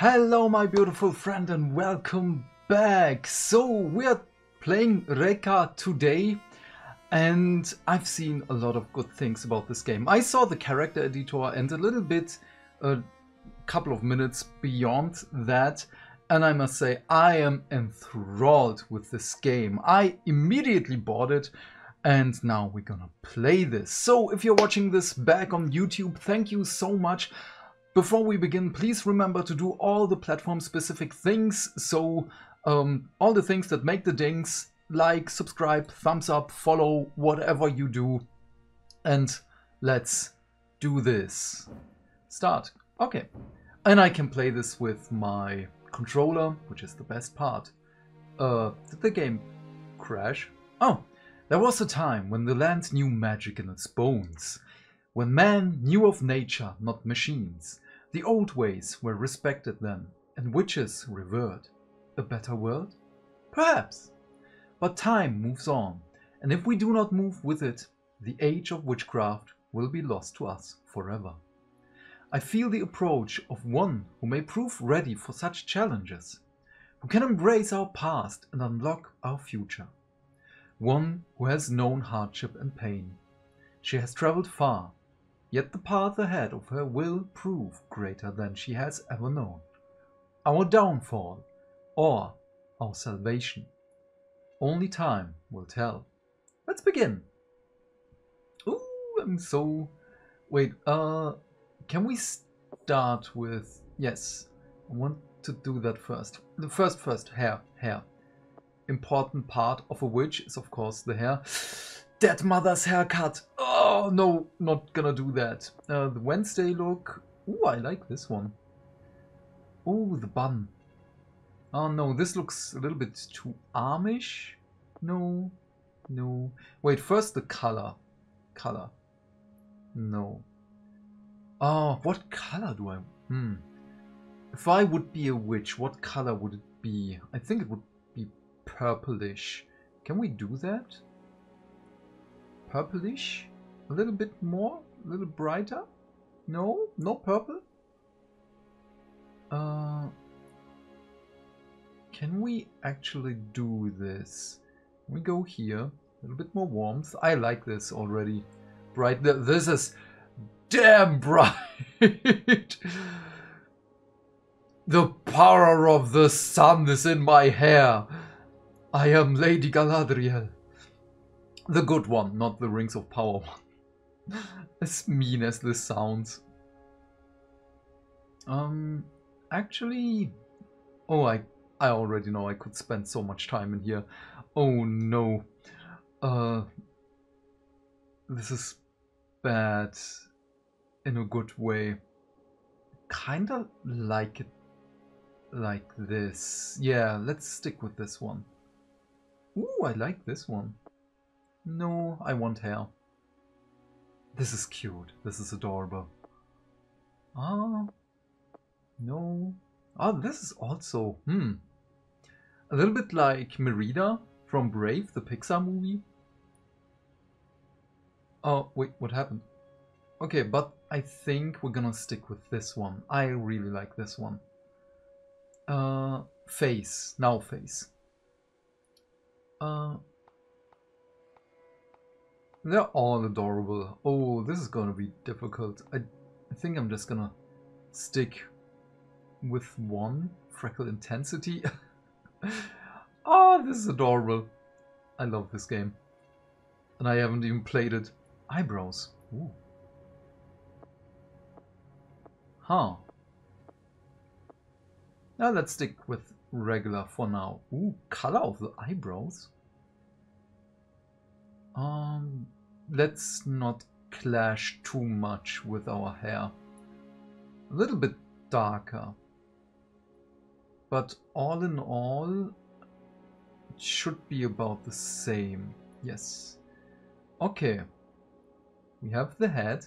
Hello my beautiful friend and welcome back. So we're playing Reka today and I've seen a lot of good things about this game. I saw the character editor and a little bit, a couple of minutes beyond that, and I must say I am enthralled with this game. I immediately bought it and now we're gonna play this. So if you're watching this back on YouTube, thank you so much. Before we begin, please remember to do all the platform-specific things, so all the things that make the dings, like, subscribe, thumbs up, follow, whatever you do, and let's do this. Start. Okay. And I can play this with my controller, which is the best part. Did the game crash? Oh, there was a time when the land knew magic in its bones, when man knew of nature, not machines. The old ways were respected then, and witches revered. A better world? Perhaps. But time moves on, and if we do not move with it, the age of witchcraft will be lost to us forever. I feel the approach of one who may prove ready for such challenges, who can embrace our past and unlock our future. One who has known hardship and pain. She has traveled far, yet the path ahead of her will prove greater than she has ever known. Our downfall or our salvation. Only time will tell. Let's begin. Ooh, I'm so... Wait, can we start with... Yes, I want to do that first. The first, hair. Important part of a witch is of course the hair. Dead mother's haircut. Oh, no, not gonna do that. The Wednesday look. Ooh, I like this one. Ooh, the bun. Oh, no, this looks a little bit too Amish. No, no. Wait, first the color. Color. No. Oh, what color do I... If I would be a witch, what color would it be? I think it would be purplish. Can we do that? Purplish? A little bit more? A little brighter? No? No purple? Can we actually do this? We go here. A little bit more warmth. I like this already. Bright. This is damn bright! The power of the sun is in my hair. I am Lady Galadriel. The good one, not the Rings of Power one. As mean as this sounds. Actually... Oh, I already know I could spend so much time in here. Oh no. This is bad. In a good way. Kinda like it. Like this. Yeah, let's stick with this one. Ooh, I like this one. No, I want hair. This is cute. This is adorable. Ah, no. Ah, this is also, a little bit like Merida from Brave, the Pixar movie. Oh, wait, what happened? Okay, but I think we're gonna stick with this one. I really like this one. Face. Now face. They're all adorable. Oh, this is gonna be difficult. I think I'm just gonna stick with one. Freckle intensity. Oh, this is adorable. I love this game. And I haven't even played it. Eyebrows. Ooh. Huh. Now let's stick with regular for now. Ooh, color of the eyebrows. Let's not clash too much with our hair. A little bit darker. But all in all, it should be about the same. Yes. Okay. We have the head,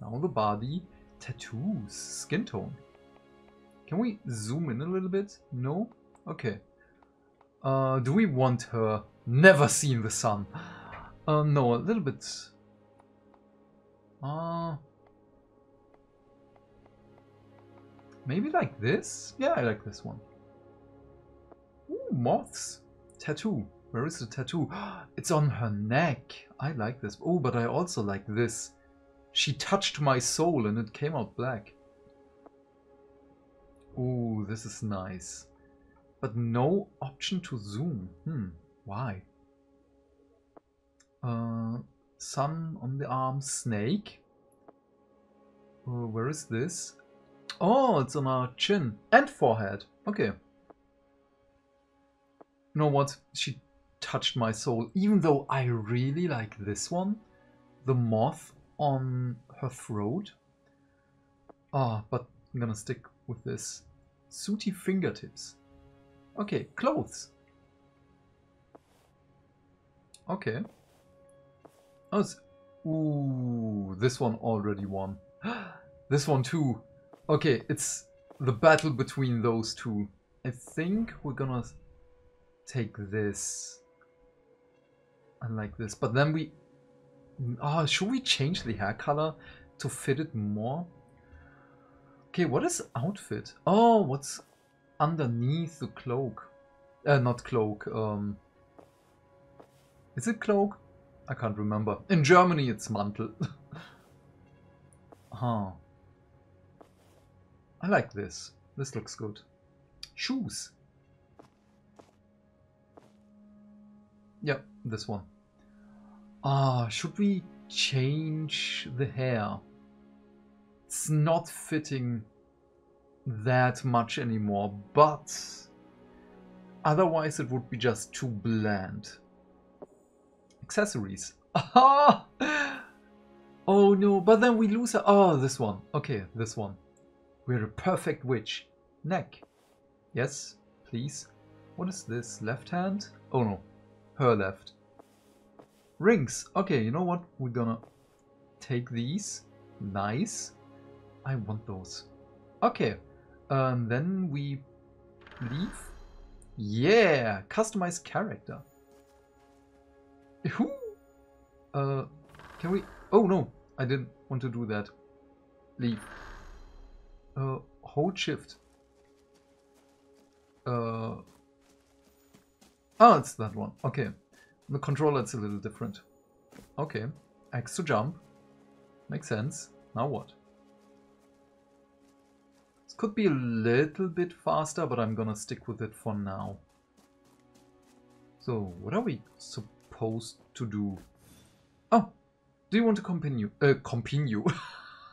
now the body, tattoos, skin tone. Can we zoom in a little bit? No? Okay. Do we want her? Never seen the sun. No, a little bit. Maybe like this? Yeah, I like this one. Ooh, moths. Tattoo. Where is the tattoo? It's on her neck. I like this. Oh, but I also like this. She touched my soul and it came out black. Ooh, this is nice. But no option to zoom. Why? Sun on the arm, snake. Where is this? Oh, it's on our chin and forehead. Okay. You know what? She touched my soul. Even though I really like this one. The moth on her throat. Ah, but I'm gonna stick with this. Sooty fingertips. Okay, clothes. Okay. Oh, it's... Ooh, this one already won. This one too. Okay, it's the battle between those two. I think we're gonna take this. I like this, but then we... Ah, should we change the hair color to fit it more? Okay, what is outfit? Oh, what's underneath the cloak? Not cloak. Is it cloak? I can't remember. In Germany, it's Mantel. Huh. I like this. This looks good. Shoes. Yeah, this one. Ah, should we change the hair? It's not fitting that much anymore, but otherwise it would be just too bland. Accessories. Ah! Oh no, but then we lose... Oh, this one. Okay, this one. We're a perfect witch. Neck. Yes, please. What is this? Left hand? Oh no, her left. Rings. Okay, you know what? We're gonna take these. Nice. I want those. Okay. Then we leave. Yeah! Customized character. Who? Can we... Oh no! I didn't want to do that. Leave. Hold shift. Oh, it's that one. Okay. The controller is a little different. Okay. X to jump. Makes sense. Now what? This could be a little bit faster, but I'm gonna stick with it for now. So, what are we supposed to do? Oh! Do you want to continue? Continue?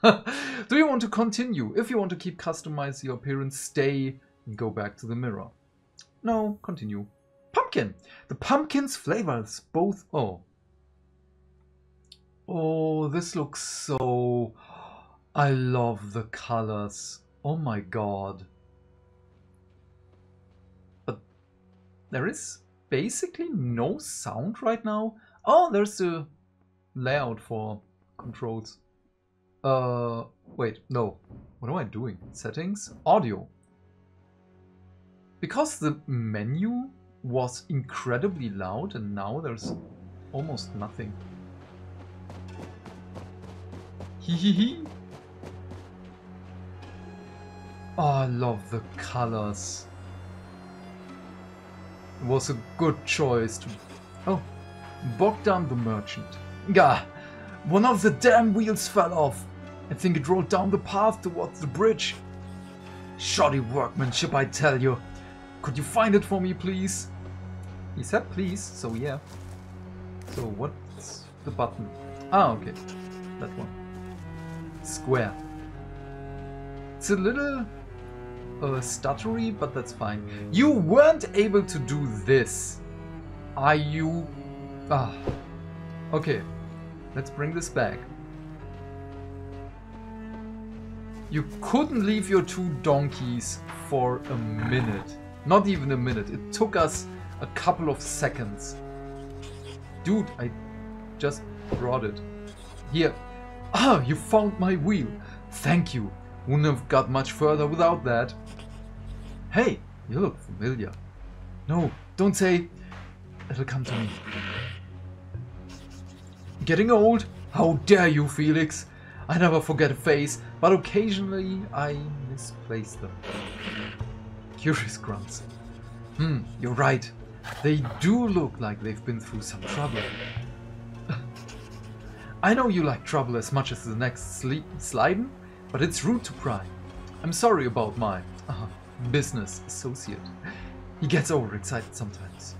Do you want to continue? If you want to keep customizing your appearance, stay and go back to the mirror. No, continue. Pumpkin! The pumpkin's flavors both... Oh. Oh, this looks so... I love the colors. Oh my god. But there is basically no sound right now. Oh, there's a layout for controls. Wait, no. What am I doing? Settings? Audio. Because the menu was incredibly loud and now there's almost nothing. Hehehe. Oh, I love the colors. It was a good choice to... Oh, Bogdan the merchant. Gah! One of the damn wheels fell off. I think it rolled down the path towards the bridge. Shoddy workmanship, I tell you. Could you find it for me, please? He said please, so yeah. So what's the button? Ah, okay. That one. Square. It's a little... stuttery, but that's fine. You weren't able to do this. Are you... Ah. Okay. Let's bring this back. You couldn't leave your two donkeys for a minute. Not even a minute. It took us a couple of seconds. Dude, I just brought it. Here. Ah, you found my wheel. Thank you. Wouldn't have got much further without that. Hey, you look familiar. No, don't say. It'll come to me. Getting old? How dare you, Felix? I never forget a face, but occasionally I misplace them. Curious grunts. You're right. They do look like they've been through some trouble. I know you like trouble as much as the next Sliden, but it's rude to pry. I'm sorry about my business associate. He gets overexcited sometimes.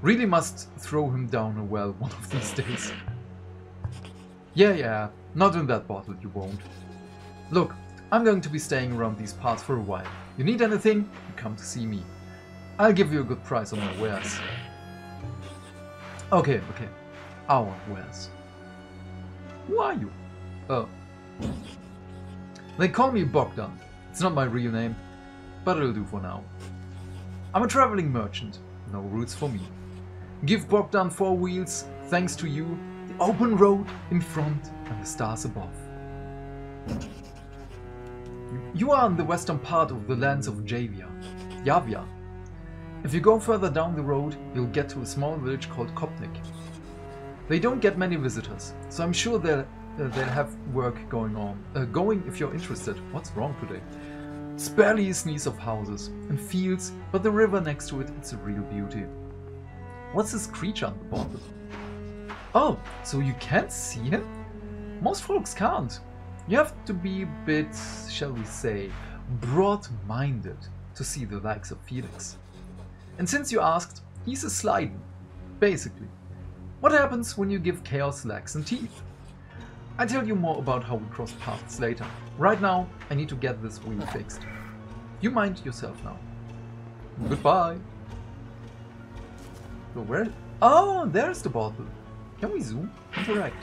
Really must throw him down a well one of these days. Yeah, not in that bottle, you won't. Look, I'm going to be staying around these parts for a while. You need anything, you come to see me. I'll give you a good price on my wares. Okay. Our wares. Who are you? Oh. They call me Bogdan. It's not my real name, but it'll do for now. I'm a traveling merchant. No routes for me. Give Bogdan four wheels, thanks to you, the open road in front and the stars above. You are in the western part of the lands of Yavia. If you go further down the road, you'll get to a small village called Kopnik. They don't get many visitors, so I'm sure they'll have work going if you're interested. What's wrong today? It's barely a sneeze of houses and fields, but the river next to it, it's a real beauty. What's this creature on the bottom? Oh, so you can't see him? Most folks can't. You have to be a bit, shall we say, broad-minded to see the likes of Felix. And since you asked, he's a Sliden, basically. What happens when you give chaos legs and teeth? I'll tell you more about how we cross paths later. Right now, I need to get this wheel fixed. You mind yourself now. Goodbye. So where? Oh, there's the bottle. Can we zoom? Interact.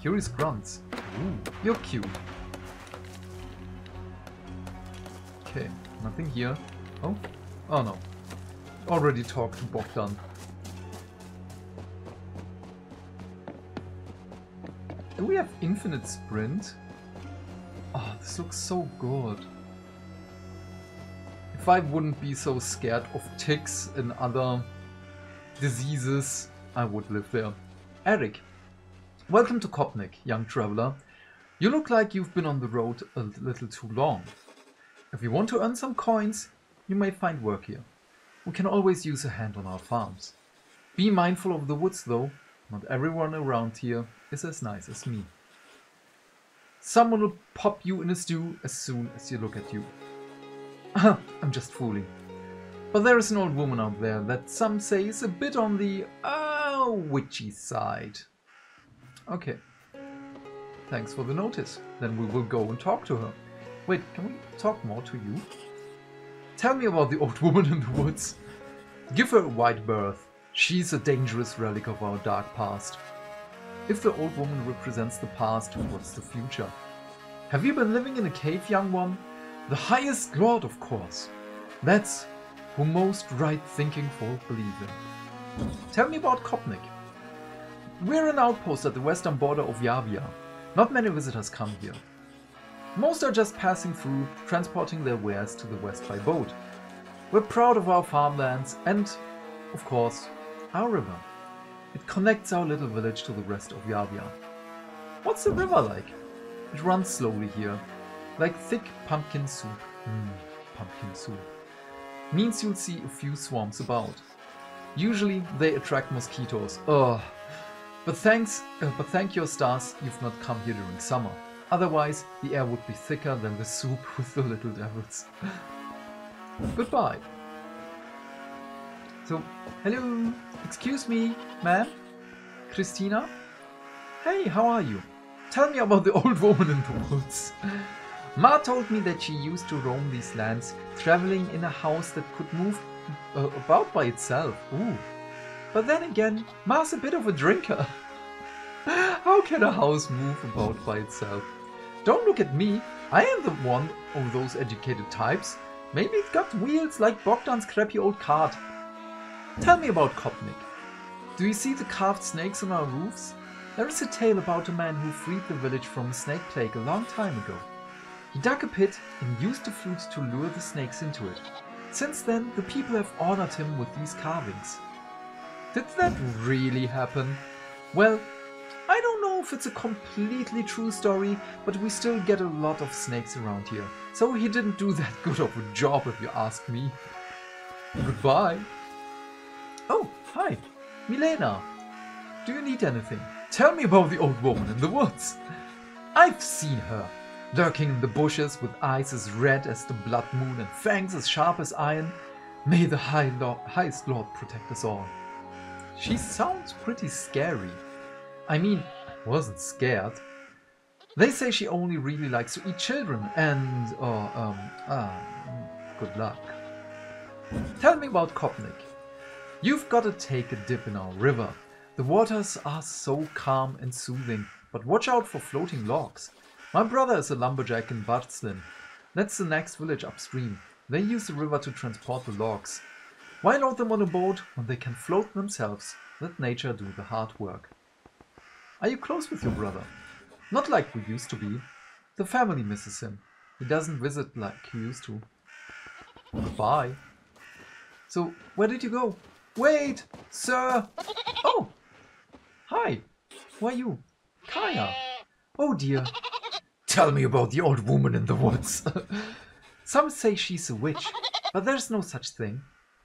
Curious grunts. Ooh, you're cute. Okay, nothing here. Oh no. Already talked to Bogdan. Do we have infinite sprint? Oh, this looks so good. If I wouldn't be so scared of ticks and other diseases, I would live there. Eric, welcome to Kopnik, young traveler. You look like you've been on the road a little too long. If you want to earn some coins, you may find work here. We can always use a hand on our farms. Be mindful of the woods though. Not everyone around here is as nice as me. Someone will pop you in a stew as soon as you look at you. I'm just fooling. But there is an old woman out there that some say is a bit on the witchy side. Okay. Thanks for the notice. Then we will go and talk to her. Wait, can we talk more to you? Tell me about the old woman in the woods. Give her a wide berth. She's a dangerous relic of our dark past. If the old woman represents the past, what's the future? Have you been living in a cave, young one? The highest lord, of course. That's who most right-thinking folk believe in. Tell me about Kopnik. We're an outpost at the western border of Yavia. Not many visitors come here. Most are just passing through, transporting their wares to the west by boat. We're proud of our farmlands and, of course, our river. It connects our little village to the rest of Yavia. What's the river like? It runs slowly here, like thick pumpkin soup. Pumpkin soup. Means you'll see a few swamps about. Usually they attract mosquitoes. Ugh. But thank your stars you've not come here during summer. Otherwise, the air would be thicker than the soup with the little devils. Goodbye. So, hello, excuse me, ma'am, Christina? Hey, how are you? Tell me about the old woman in the woods. Ma told me that she used to roam these lands, traveling in a house that could move about by itself. Ooh. But then again, Ma's a bit of a drinker. How can a house move about by itself? Don't look at me, I am the one of those educated types. Maybe it got wheels like Bogdan's crappy old cart. Tell me about Kopnik. Do you see the carved snakes on our roofs? There is a tale about a man who freed the village from a snake plague a long time ago. He dug a pit and used the flute to lure the snakes into it. Since then, the people have honored him with these carvings. Did that really happen? Well, I don't know if it's a completely true story, but we still get a lot of snakes around here. So he didn't do that good of a job, if you ask me. Goodbye. Oh, hi. Milena. Do you need anything? Tell me about the old woman in the woods. I've seen her. Lurking in the bushes with eyes as red as the blood moon and fangs as sharp as iron. May the highest Lord protect us all. She sounds pretty scary. I mean, I wasn't scared. They say she only really likes to eat children and... good luck. Tell me about Kopnik. You've got to take a dip in our river. The waters are so calm and soothing, but watch out for floating logs. My brother is a lumberjack in Barzlin. That's the next village upstream. They use the river to transport the logs. Why load them on a boat when they can float themselves? Let nature do the hard work. Are you close with your brother? Not like we used to be. The family misses him. He doesn't visit like he used to. Goodbye. So, where did you go? Wait, sir! Oh! Hi! Who are you? Kaya! Oh dear! Tell me about the old woman in the woods! Some say she's a witch, but there's no such thing.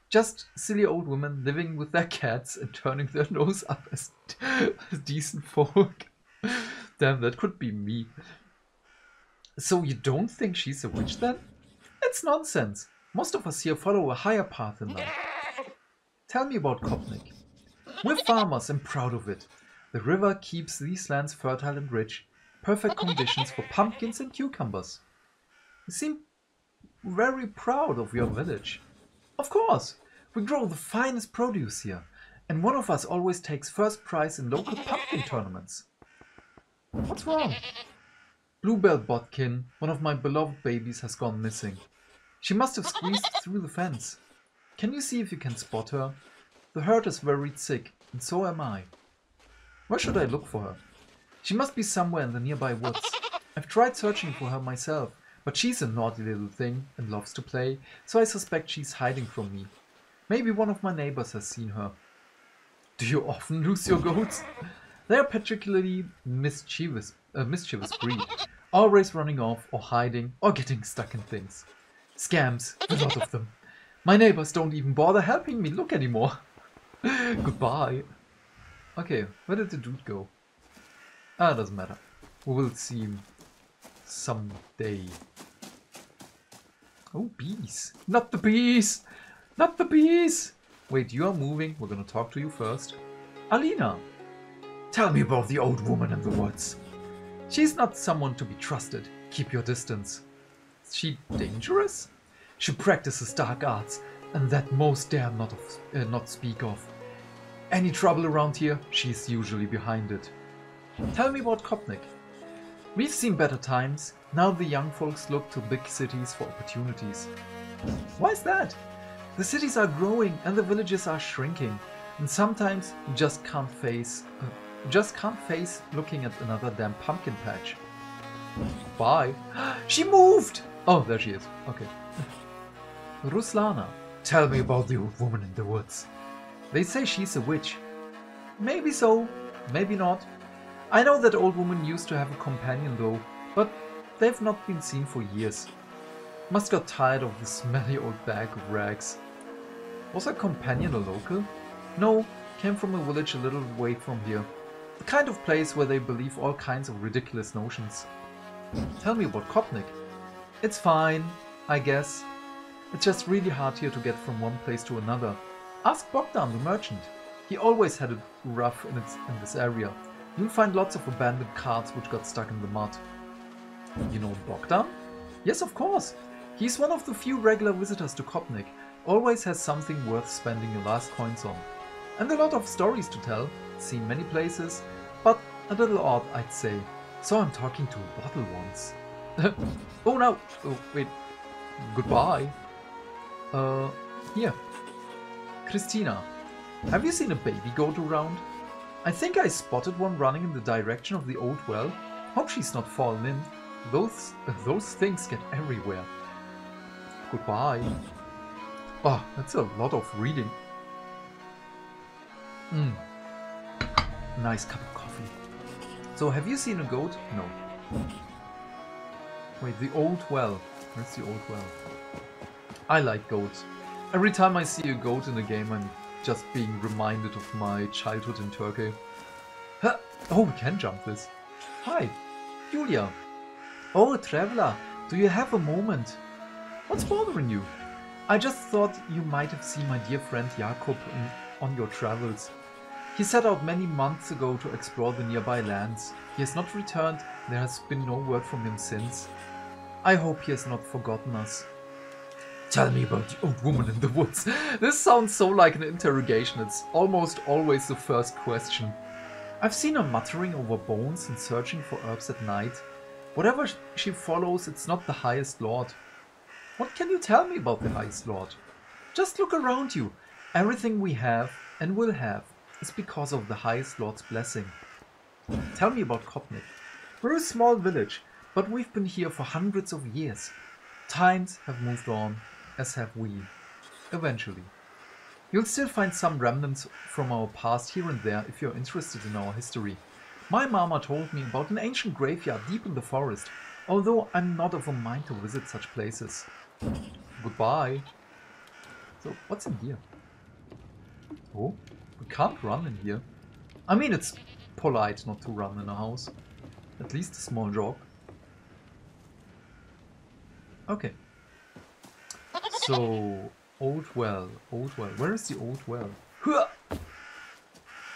Just silly old women living with their cats and turning their nose up as decent folk. Damn, that could be me. So you don't think she's a witch then? It's nonsense. Most of us here follow a higher path in life. Tell me about Kopnik. We're farmers and proud of it. The river keeps these lands fertile and rich. Perfect conditions for pumpkins and cucumbers. You seem very proud of your village. Of course! We grow the finest produce here, and one of us always takes first prize in local pumpkin tournaments. What's wrong? Bluebell Botkin, one of my beloved babies, has gone missing. She must have squeezed through the fence. Can you see if you can spot her? The herd is very sick, and so am I. Where should I look for her? She must be somewhere in the nearby woods. I've tried searching for her myself. But she's a naughty little thing and loves to play, so I suspect she's hiding from me. Maybe one of my neighbors has seen her. Do you often lose your goats? They are particularly mischievous breed, always running off or hiding or getting stuck in things. Scams, a lot of them. My neighbors don't even bother helping me look anymore. Goodbye. Okay, where did the dude go? Ah, doesn't matter. We will see him someday. Oh, bees. Not the bees! Not the bees! Wait, you are moving. We're gonna talk to you first. Alina! Tell me about the old woman in the woods. She's not someone to be trusted. Keep your distance. Is she dangerous? She practices dark arts, and that most dare not speak of. Any trouble around here, she's usually behind it. Tell me about Kopnik. We've seen better times. Now the young folks look to big cities for opportunities. Why's that? The cities are growing and the villages are shrinking, and sometimes you just can't face looking at another damn pumpkin patch. Bye. She moved. Oh, there she is. Okay. Ruslana, tell me about the old woman in the woods. They say she's a witch. Maybe so. Maybe not. I know that old woman used to have a companion though, but they've not been seen for years. Must got tired of the smelly old bag of rags. Was her companion a local? No, came from a village a little way from here. The kind of place where they believe all kinds of ridiculous notions. Tell me about Kopnik. It's fine, I guess. It's just really hard here to get from one place to another. Ask Bogdan the merchant. He always had it rough in this area. You'll find lots of abandoned carts which got stuck in the mud. You know Bogdan? Yes, of course. He's one of the few regular visitors to Kopnik. Always has something worth spending your last coins on. And a lot of stories to tell. Seen many places, but a little odd, I'd say. So I'm talking to a bottle once. Oh no! Oh, wait. Goodbye. Here. Christina. Have you seen a baby goat around? I think I spotted one running in the direction of the old well. Hope she's not fallen in. Those things get everywhere. Goodbye. Oh, that's a lot of reading. Nice cup of coffee. So have you seen a goat? No. Wait, the old well. Where's the old well? I like goats. Every time I see a goat in a game, I'm just being reminded of my childhood in Turkey. Huh. Oh, we can jump this. Hi, Julia. Oh, traveler, do you have a moment? What's bothering you? I just thought you might have seen my dear friend Jakob on your travels. He set out many months ago to explore the nearby lands. He has not returned, there has been no word from him since. I hope he has not forgotten us. Tell me about the old woman in the woods. This sounds so like an interrogation, it's almost always the first question. I've seen her muttering over bones and searching for herbs at night. Whatever she follows, it's not the highest lord. What can you tell me about the highest lord? Just look around you. Everything we have and will have is because of the highest lord's blessing. Tell me about Kopnik. We're a small village, but we've been here for hundreds of years. Times have moved on, as have we. Eventually. You'll still find some remnants from our past here and there if you're interested in our history. My mama told me about an ancient graveyard deep in the forest, although I'm not of a mind to visit such places. Goodbye. So, what's in here? Oh, we can't run in here. I mean, it's polite not to run in a house. At least a small jog. Okay. So... old well, old well. Where is the old well?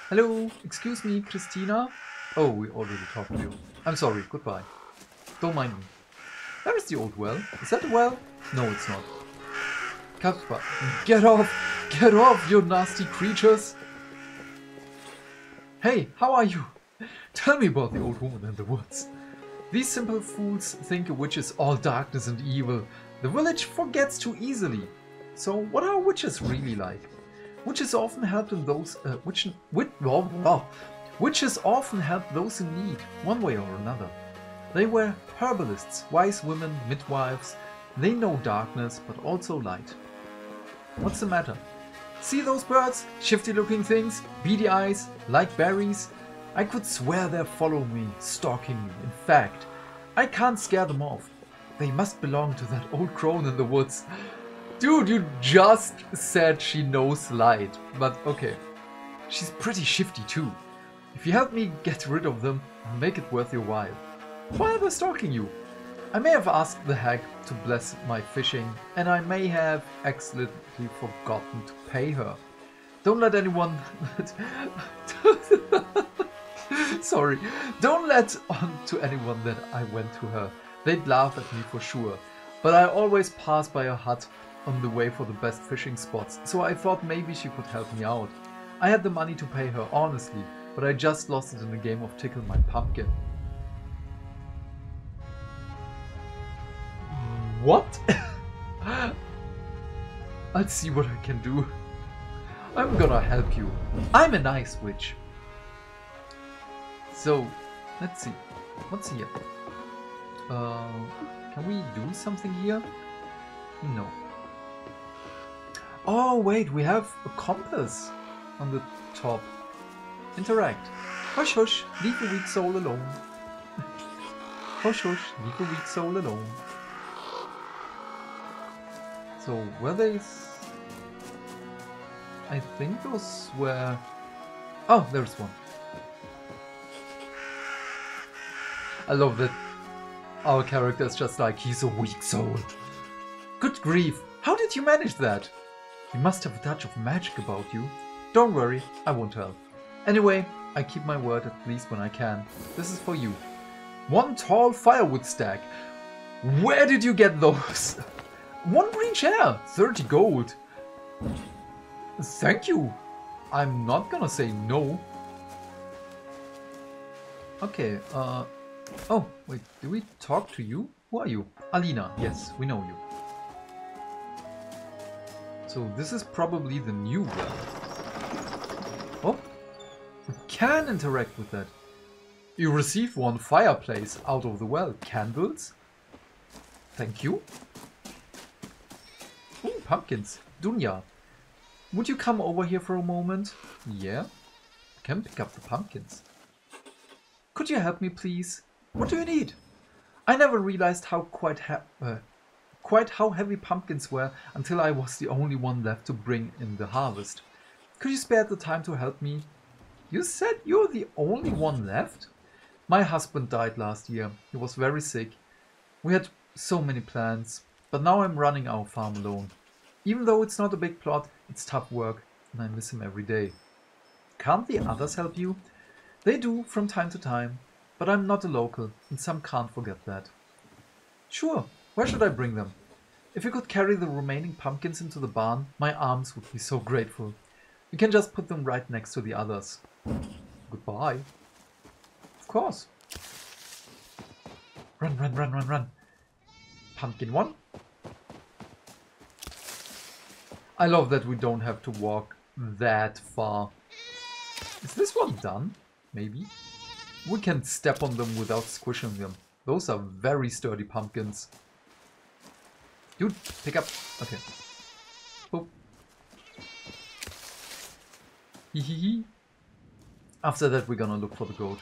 Hello, excuse me, Christina? Oh, we already talked to you. I'm sorry, goodbye. Don't mind me. Where is the old well? Is that a well? No, it's not. Kappa, get off, you nasty creatures! Hey, how are you? Tell me about the old woman in the woods. These simple fools think a witch is all darkness and evil. The village forgets too easily. So, what are witches really like? Witches often help those in need, one way or another. They were herbalists, wise women, midwives. They know darkness, but also light. What's the matter? See those birds? Shifty-looking things, beady eyes, like berries. I could swear they follow me, stalking me. In fact, I can't scare them off. They must belong to that old crone in the woods. Dude, you just said she knows light, but okay. She's pretty shifty too. If you help me get rid of them, make it worth your while. Why are they stalking you? I may have asked the hag to bless my fishing, and I may have accidentally forgotten to pay her. Don't let anyone... Sorry. Don't let on to anyone that I went to her. They'd laugh at me for sure. But I always pass by her hut on the way for the best fishing spots, so I thought maybe she could help me out. I had the money to pay her, honestly, but I just lost it in a game of Tickle My Pumpkin. What? I'll see what I can do. I'm gonna help you. I'm a nice witch. So, let's see. What's here? Can we do something here? No. Oh wait, we have a compass on the top. Interact. Hush hush, leave the weak soul alone. Hush hush, leave the weak soul alone. So were they... I think those were... Oh, there's one. I love that our character is just like, he's a weak soul. Good grief, how did you manage that? You must have a touch of magic about you. Don't worry, I won't help. Anyway, I keep my word at least when I can. This is for you. One tall firewood stack. Where did you get those? One green chair, 30 gold. Thank you. I'm not gonna say no. Okay, oh, wait, do we talk to you? Who are you? Alina, yes, we know you. So this is probably the new one. Oh, we can interact with that. You receive one fireplace out of the well. Candles. Thank you. Ooh, pumpkins. Dunya, would you come over here for a moment? Yeah, I can pick up the pumpkins. Could you help me, please? What do you need? I never realized how quite how heavy pumpkins were until I was the only one left to bring in the harvest. Could you spare the time to help me? You said you're the only one left? My husband died last year. He was very sick. We had so many plans, but now I'm running our farm alone. Even though it's not a big plot, it's tough work, and I miss him every day. Can't the others help you? They do from time to time, but I'm not a local, and some can't forget that. Sure, where should I bring them? If you could carry the remaining pumpkins into the barn, my arms would be so grateful. You can just put them right next to the others. Goodbye. Of course. Run, run, run, run, run. Pumpkin one. I love that we don't have to walk that far. Is this one done? Maybe. We can step on them without squishing them. Those are very sturdy pumpkins. Dude, pick up. Okay. Boop. Hehehe. After that, we're gonna look for the goat.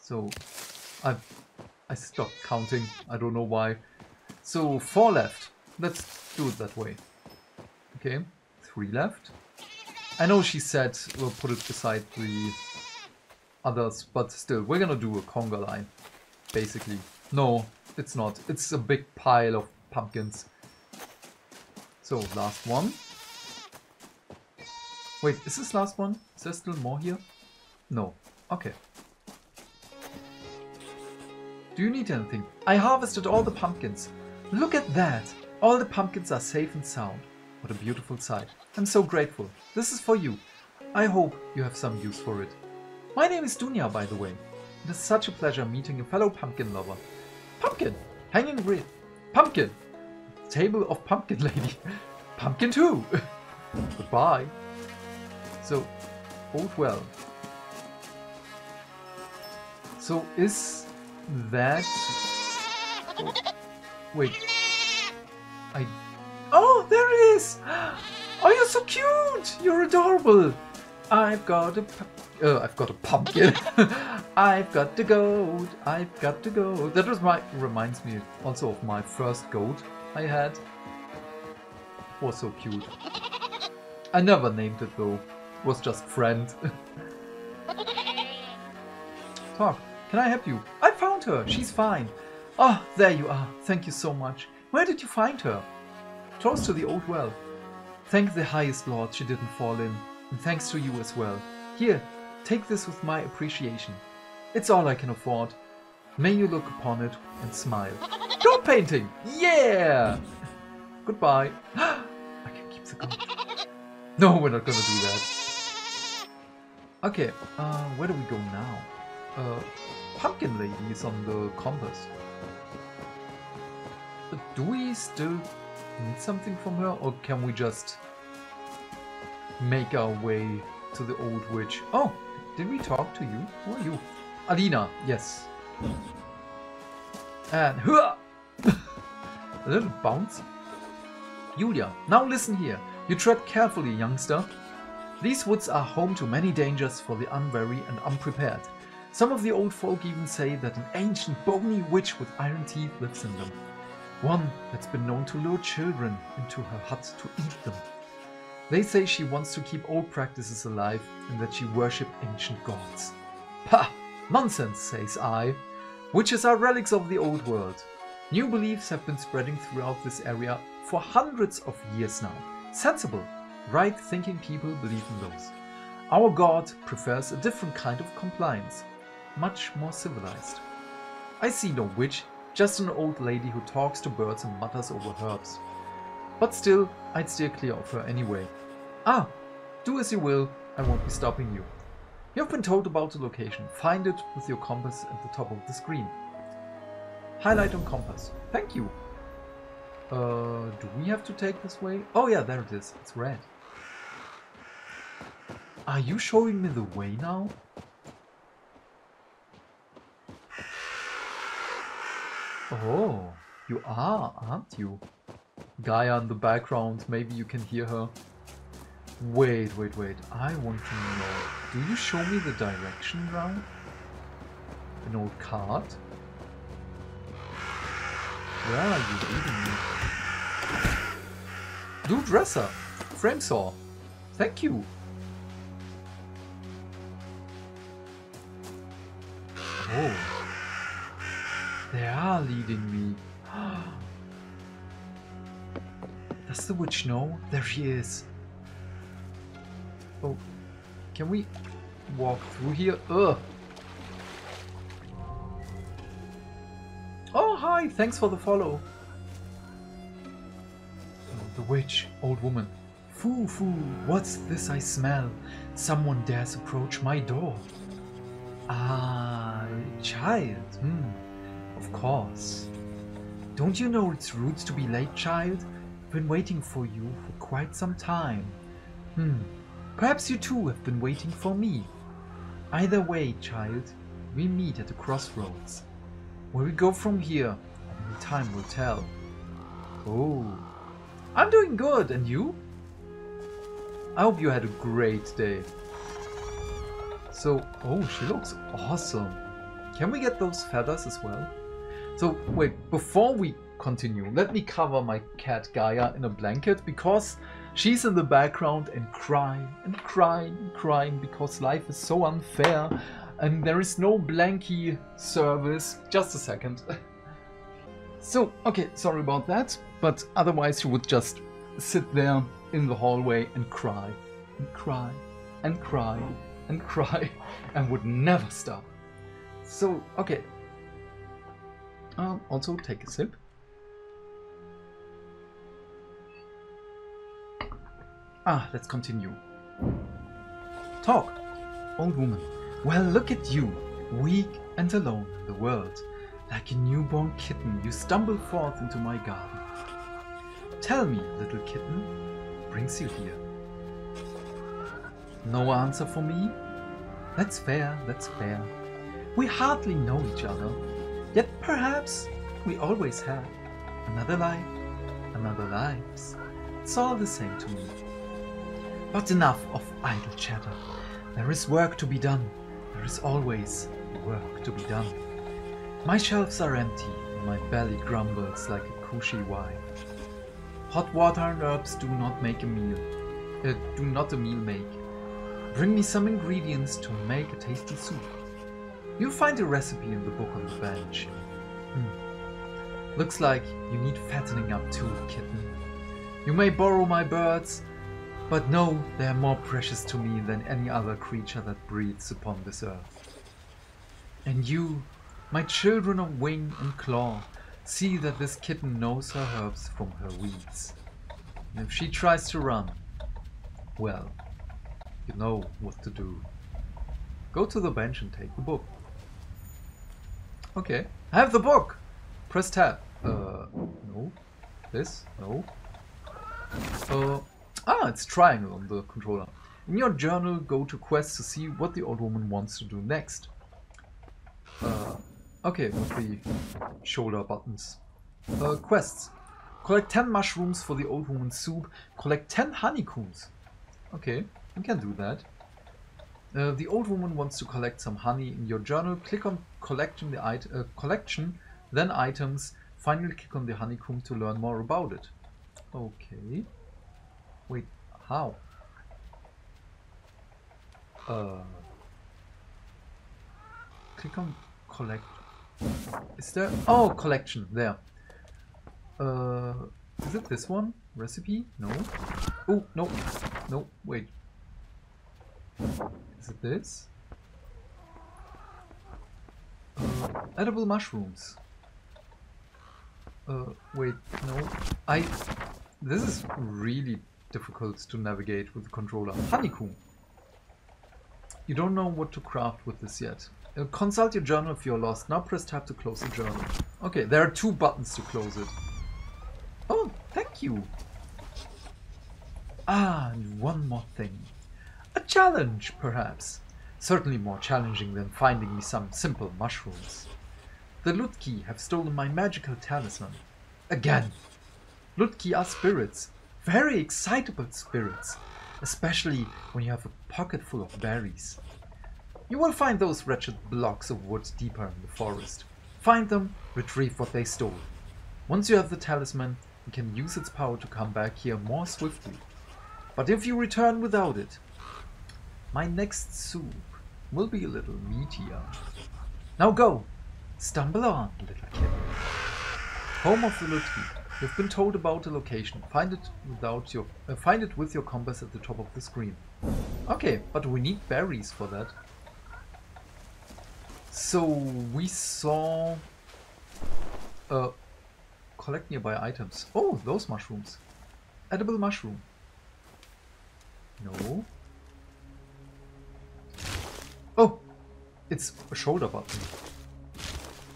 So, I stopped counting. I don't know why. So, 4 left. Let's do it that way. Okay, 3 left. I know she said we'll put it beside the others, but still, we're gonna do a conga line, basically. No, it's not. It's a big pile of pumpkins. So, last one. Wait, is this last one? Is there still more here? No. Okay. Do you need anything? I harvested all the pumpkins. Look at that! All the pumpkins are safe and sound. What a beautiful sight. I'm so grateful. This is for you. I hope you have some use for it. My name is Dunia, by the way. It is such a pleasure meeting a fellow pumpkin lover. Pumpkin! Hanging with pumpkin! Table of pumpkin lady. Pumpkin too! Goodbye. So, oh well. So is that... Oh, wait. Oh, there it is! Oh, you're so cute! You're adorable! I've got a pumpkin. I've got the goat. I've got the goat. That was reminds me also of my first goat I had. Was so cute. I never named it though. It was just friend. Talk. Can I help you? I found her. She's fine. Oh, there you are. Thank you so much. Where did you find her? Close to the old well. Thank the highest Lord she didn't fall in. And thanks to you as well. Here, take this with my appreciation. It's all I can afford. May you look upon it and smile. Goat painting! Yeah! Goodbye. I can keep the goat. No, we're not gonna do that. Okay, where do we go now? Pumpkin lady is on the compass. But do we still need something from her, or can we just make our way to the old witch? Oh, did we talk to you? Who are you? Alina, yes. And hua! A little bounce. Yulia, now listen here. You tread carefully, youngster. These woods are home to many dangers for the unwary and unprepared. Some of the old folk even say that an ancient bony witch with iron teeth lives in them. One that's been known to lure children into her hut to eat them. They say she wants to keep old practices alive and that she worships ancient gods. Pah! Nonsense, says I. Witches are relics of the old world. New beliefs have been spreading throughout this area for hundreds of years now. Sensible, right-thinking people believe in those. Our God prefers a different kind of compliance, much more civilized. I see no witch, just an old lady who talks to birds and mutters over herbs. But still, I'd steer clear of her anyway. Ah, do as you will, I won't be stopping you. You've been told about the location. Find it with your compass at the top of the screen. Highlight on compass. Thank you. Do we have to take this way? Oh yeah, there it is. It's red. Are you showing me the way now? Oh, you are, aren't you? Gaia in the background, maybe you can hear her. Wait. I want to know. Do you show me the direction round? An old card? Where are you leading me? Blue dresser! Frame saw! Thank you! Oh. They are leading me. Does the witch know? There she is. Oh. Can we walk through here? Ugh. Oh, hi! Thanks for the follow. The witch, old woman. Foo, what's this I smell? Someone dares approach my door. Ah, child. Of course. Don't you know it's rude to be late, child? Been waiting for you for quite some time. Perhaps you too have been waiting for me. Either way, child, we meet at the crossroads. Where we go from here, only time will tell. Oh, I'm doing good, and you? I hope you had a great day. So, oh, she looks awesome. Can we get those feathers as well? So, wait, before we continue, let me cover my cat Gaia in a blanket, because she's in the background and crying because life is so unfair and there is no blankie service. Just a second. So, okay, sorry about that, but otherwise she would just sit there in the hallway and cry and would never stop. So, okay. Also take a sip. Ah, let's continue. Talk, old woman. Well, look at you, weak and alone in the world. Like a newborn kitten, you stumble forth into my garden. Tell me, little kitten, what brings you here? No answer for me? That's fair. We hardly know each other. Yet perhaps we always have. Another life, another lives. It's all the same to me. But enough of idle chatter. There is work to be done. There is always work to be done. My shelves are empty and my belly grumbles like a cushy wife. Hot water and herbs do not make a meal. Do not a meal make. Bring me some ingredients to make a tasty soup. You'll find a recipe in the book on the bench. Looks like you need fattening up too, kitten. You may borrow my birds, but no, they are more precious to me than any other creature that breathes upon this earth. And you, my children of wing and claw, see that this kitten knows her herbs from her weeds. And if she tries to run, well, you know what to do. Go to the bench and take the book. Okay, I have the book! Press tab. No. This? No. It's triangle on the controller. In your journal, go to quest to see what the old woman wants to do next. Okay, with the shoulder buttons. Quests. Collect 10 mushrooms for the old woman's soup. Collect 10 honeycombs. Okay, we can do that. The old woman wants to collect some honey in your journal. Click on collection, then items. Finally click on the honeycomb to learn more about it. Okay. Wait, how? Click on collect. Is there? Oh, collection, there. Is it this one? Recipe? No. Oh, no. No, wait. Is it this? Edible mushrooms. Wait, no. This is really difficult to navigate with the controller. Honeycomb. You don't know what to craft with this yet. Consult your journal if you're lost. Now press tab to close the journal. Okay, there are two buttons to close it. Oh, thank you. Ah, and one more thing. A challenge, perhaps. Certainly more challenging than finding me some simple mushrooms. The Lutki have stolen my magical talisman. Again. Lutki are spirits. Very excitable spirits. especially when you have a pocket full of berries. You will find those wretched blocks of wood deeper in the forest. Find them, retrieve what they stole. Once you have the talisman, you can use its power to come back here more swiftly. But if you return without it, my next soup will be a little meatier. Now go! Stumble on, little kid. Home of the Lutki. You've been told about the location. Find it with your compass at the top of the screen. Okay, but we need berries for that. So we saw collect nearby items. Oh, those mushrooms. Edible mushroom. No. Oh, it's a shoulder button.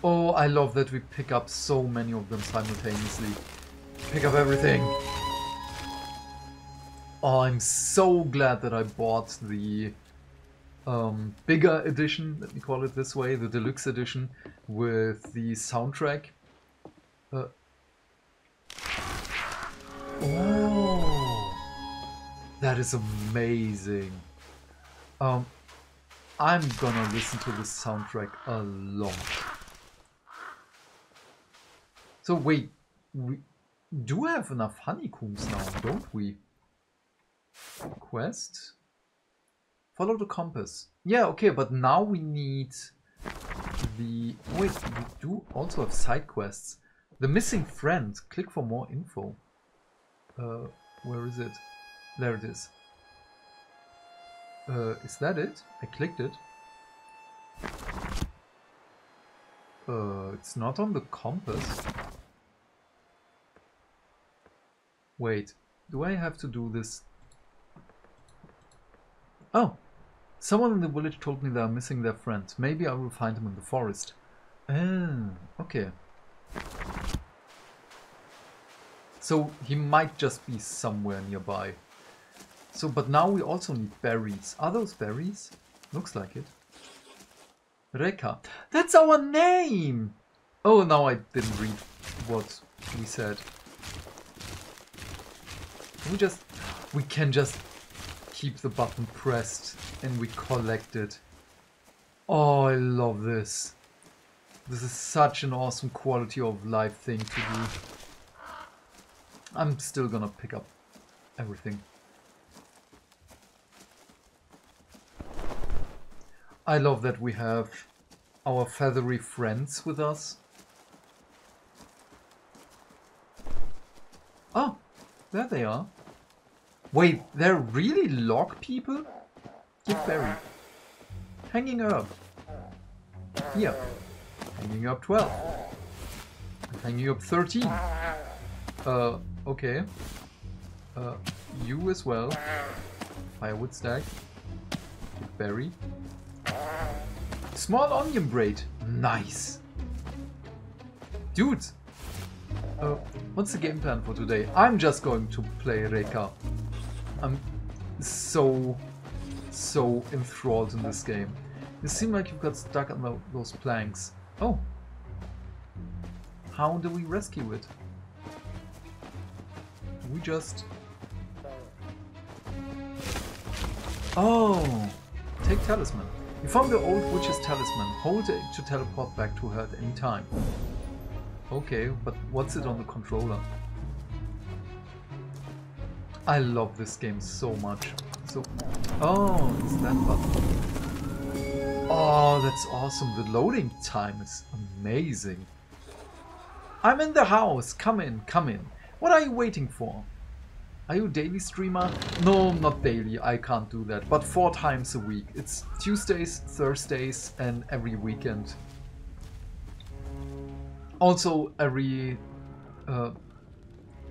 Oh, I love that we pick up so many of them simultaneously. Pick up everything. Oh, I'm so glad that I bought the bigger edition, let me call it this way, the deluxe edition with the soundtrack. Oh, that is amazing. I'm gonna listen to the soundtrack a lot. So wait, we do have enough honeycombs now, don't we? Quest? Follow the compass. Yeah, okay, but now we need the... Wait, we do also have side quests. The missing friend. Click for more info. Where is it? There it is. Is that it? I clicked it. It's not on the compass. Wait, do I have to do this? Oh, someone in the village told me they are missing their friend. Maybe I will find him in the forest. Ah, okay. So he might just be somewhere nearby. So, but now we also need berries. Are those berries? Looks like it. Reka. That's our name! Oh, no, I didn't read what we said. We can just keep the button pressed and we collect it. Oh, I love this. This is such an awesome quality of life thing to do. I'm still gonna pick up everything. I love that we have our feathery friends with us. Oh, there they are. Wait, they're really log people? Get berry. Hanging herb. Here. Hanging herb 12. Hanging herb 13. Okay. You as well. Firewood stack. Get berry. Small onion braid. Nice. Dude. What's the game plan for today? I'm just going to play Reka. I'm so enthralled in this game. You seem like you've got stuck on those planks. Oh. How do we rescue it? We just... Oh. Take talisman. You found the old witch's talisman. Hold it to teleport back to her at any time. Okay, but what's it on the controller? I love this game so much. So, oh, it's that button. Oh, that's awesome. The loading time is amazing. I'm in the house. Come in, come in. What are you waiting for? Are you a daily streamer? No, not daily, I can't do that, but 4 times a week. It's Tuesdays, Thursdays and every weekend. Also every,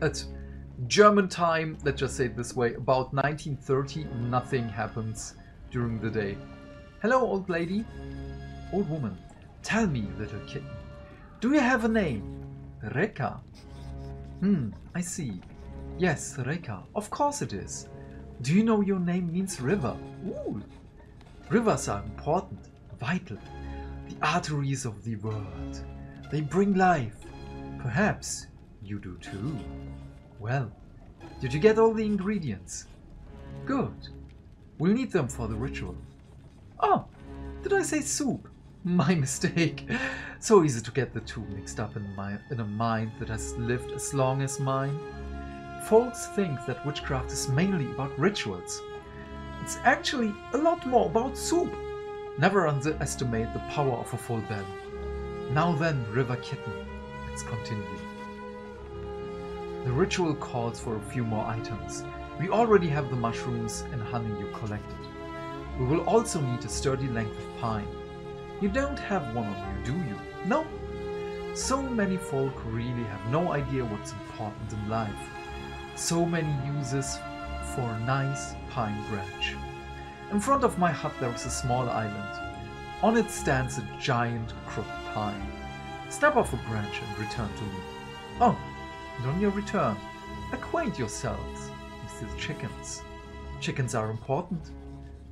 at German time, let's just say it this way, about 19:30 nothing happens during the day. Hello old lady, old woman, tell me little kitten, do you have a name? Reka. I see. Yes, Reka. Of course it is. Do you know your name means river? Ooh. Rivers are important, vital, the arteries of the world. They bring life. Perhaps you do too. Well, did you get all the ingredients? Good. We'll need them for the ritual. Oh, did I say soup? My mistake. So easy to get the two mixed up in a mind that has lived as long as mine. Folks think that witchcraft is mainly about rituals. It's actually a lot more about soup. Never underestimate the power of a full belly. Now then, River Kitten, let's continue. The ritual calls for a few more items. We already have the mushrooms and honey you collected. We will also need a sturdy length of pine. You don't have one on you, do you? No? So many folk really have no idea what's important in life. So many uses for a nice pine branch. In front of my hut there is a small island. On it stands a giant crooked pine. Snap off a branch and return to me. Oh, and on your return, acquaint yourselves with the chickens. Chickens are important.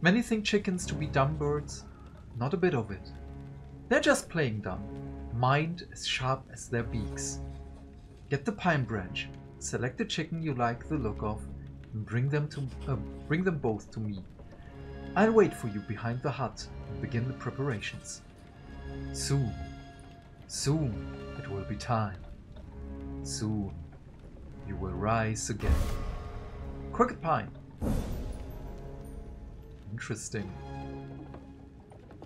Many think chickens to be dumb birds. Not a bit of it. They're just playing dumb. Mind as sharp as their beaks. Get the pine branch. Select the chicken you like the look of and bring them both to me. I'll wait for you behind the hut and begin the preparations. Soon it will be time. Soon you will rise again. Crooked pine. Interesting.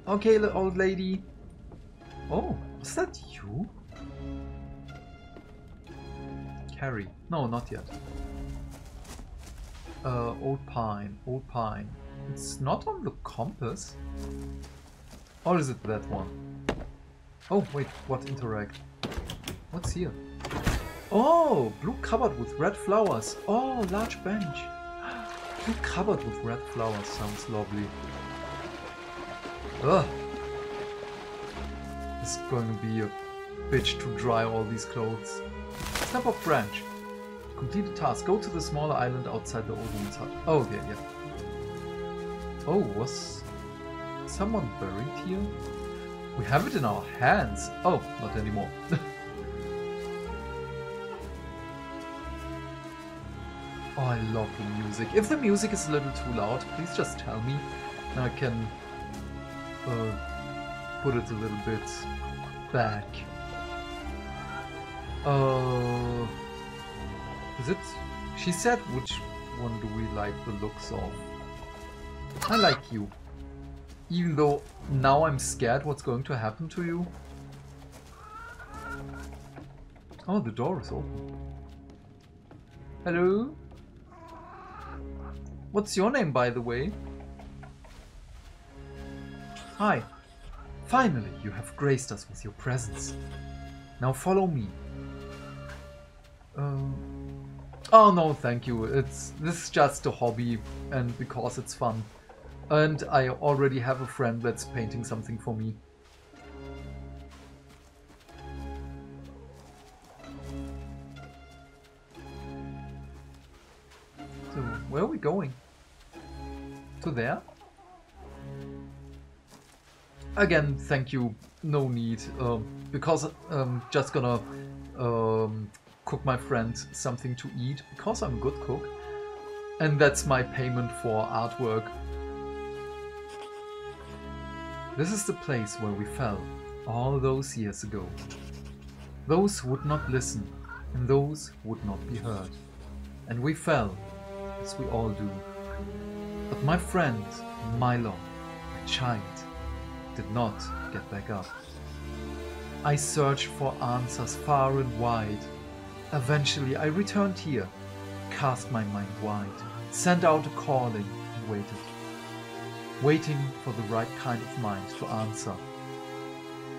Okay, old lady. Oh, was that you? Harry. No, not yet. Old pine. It's not on the compass. Or is it that one? Oh, wait, what? Interact. What's here? Oh, blue cupboard with red flowers. Oh, large bench. Blue cupboard with red flowers sounds lovely. Ugh. It's going to be a bitch to dry all these clothes. Snap off branch. Complete the task. Go to the smaller island outside the old woman's hut. Oh, yeah. Oh, was someone buried here? We have it in our hands. Oh, not anymore. Oh, I love the music. If the music is a little too loud, please just tell me. And I can put it a little bit back. Is it? She said, which one do we like the looks of? I like you. Even though now I'm scared what's going to happen to you. Oh, the door is open. Hello? What's your name, by the way? Hi. Finally, you have graced us with your presence. Now follow me. Oh no, thank you. This is just a hobby and because it's fun. And I already have a friend that's painting something for me. So, where are we going? To there? Again, thank you. No need. Because I'm just gonna cook my friend something to eat because I'm a good cook, and that's my payment for artwork. This is the place where we fell all those years ago. Those who would not listen and those who would not be heard, and we fell as we all do. But my friend, my love, my child, did not get back up. I searched for answers far and wide. Eventually I returned here, cast my mind wide, sent out a calling and waited. Waiting for the right kind of mind to answer.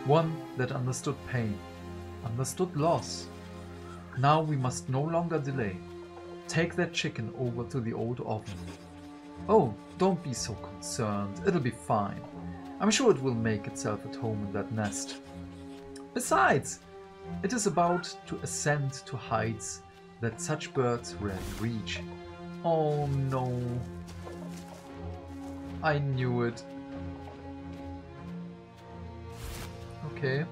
One that understood pain, understood loss. Now we must no longer delay. Take that chicken over to the old oven. Oh, don't be so concerned, it'll be fine. I'm sure it will make itself at home in that nest. Besides, it is about to ascend to heights that such birds rarely reach. Oh no. I knew it. Okay,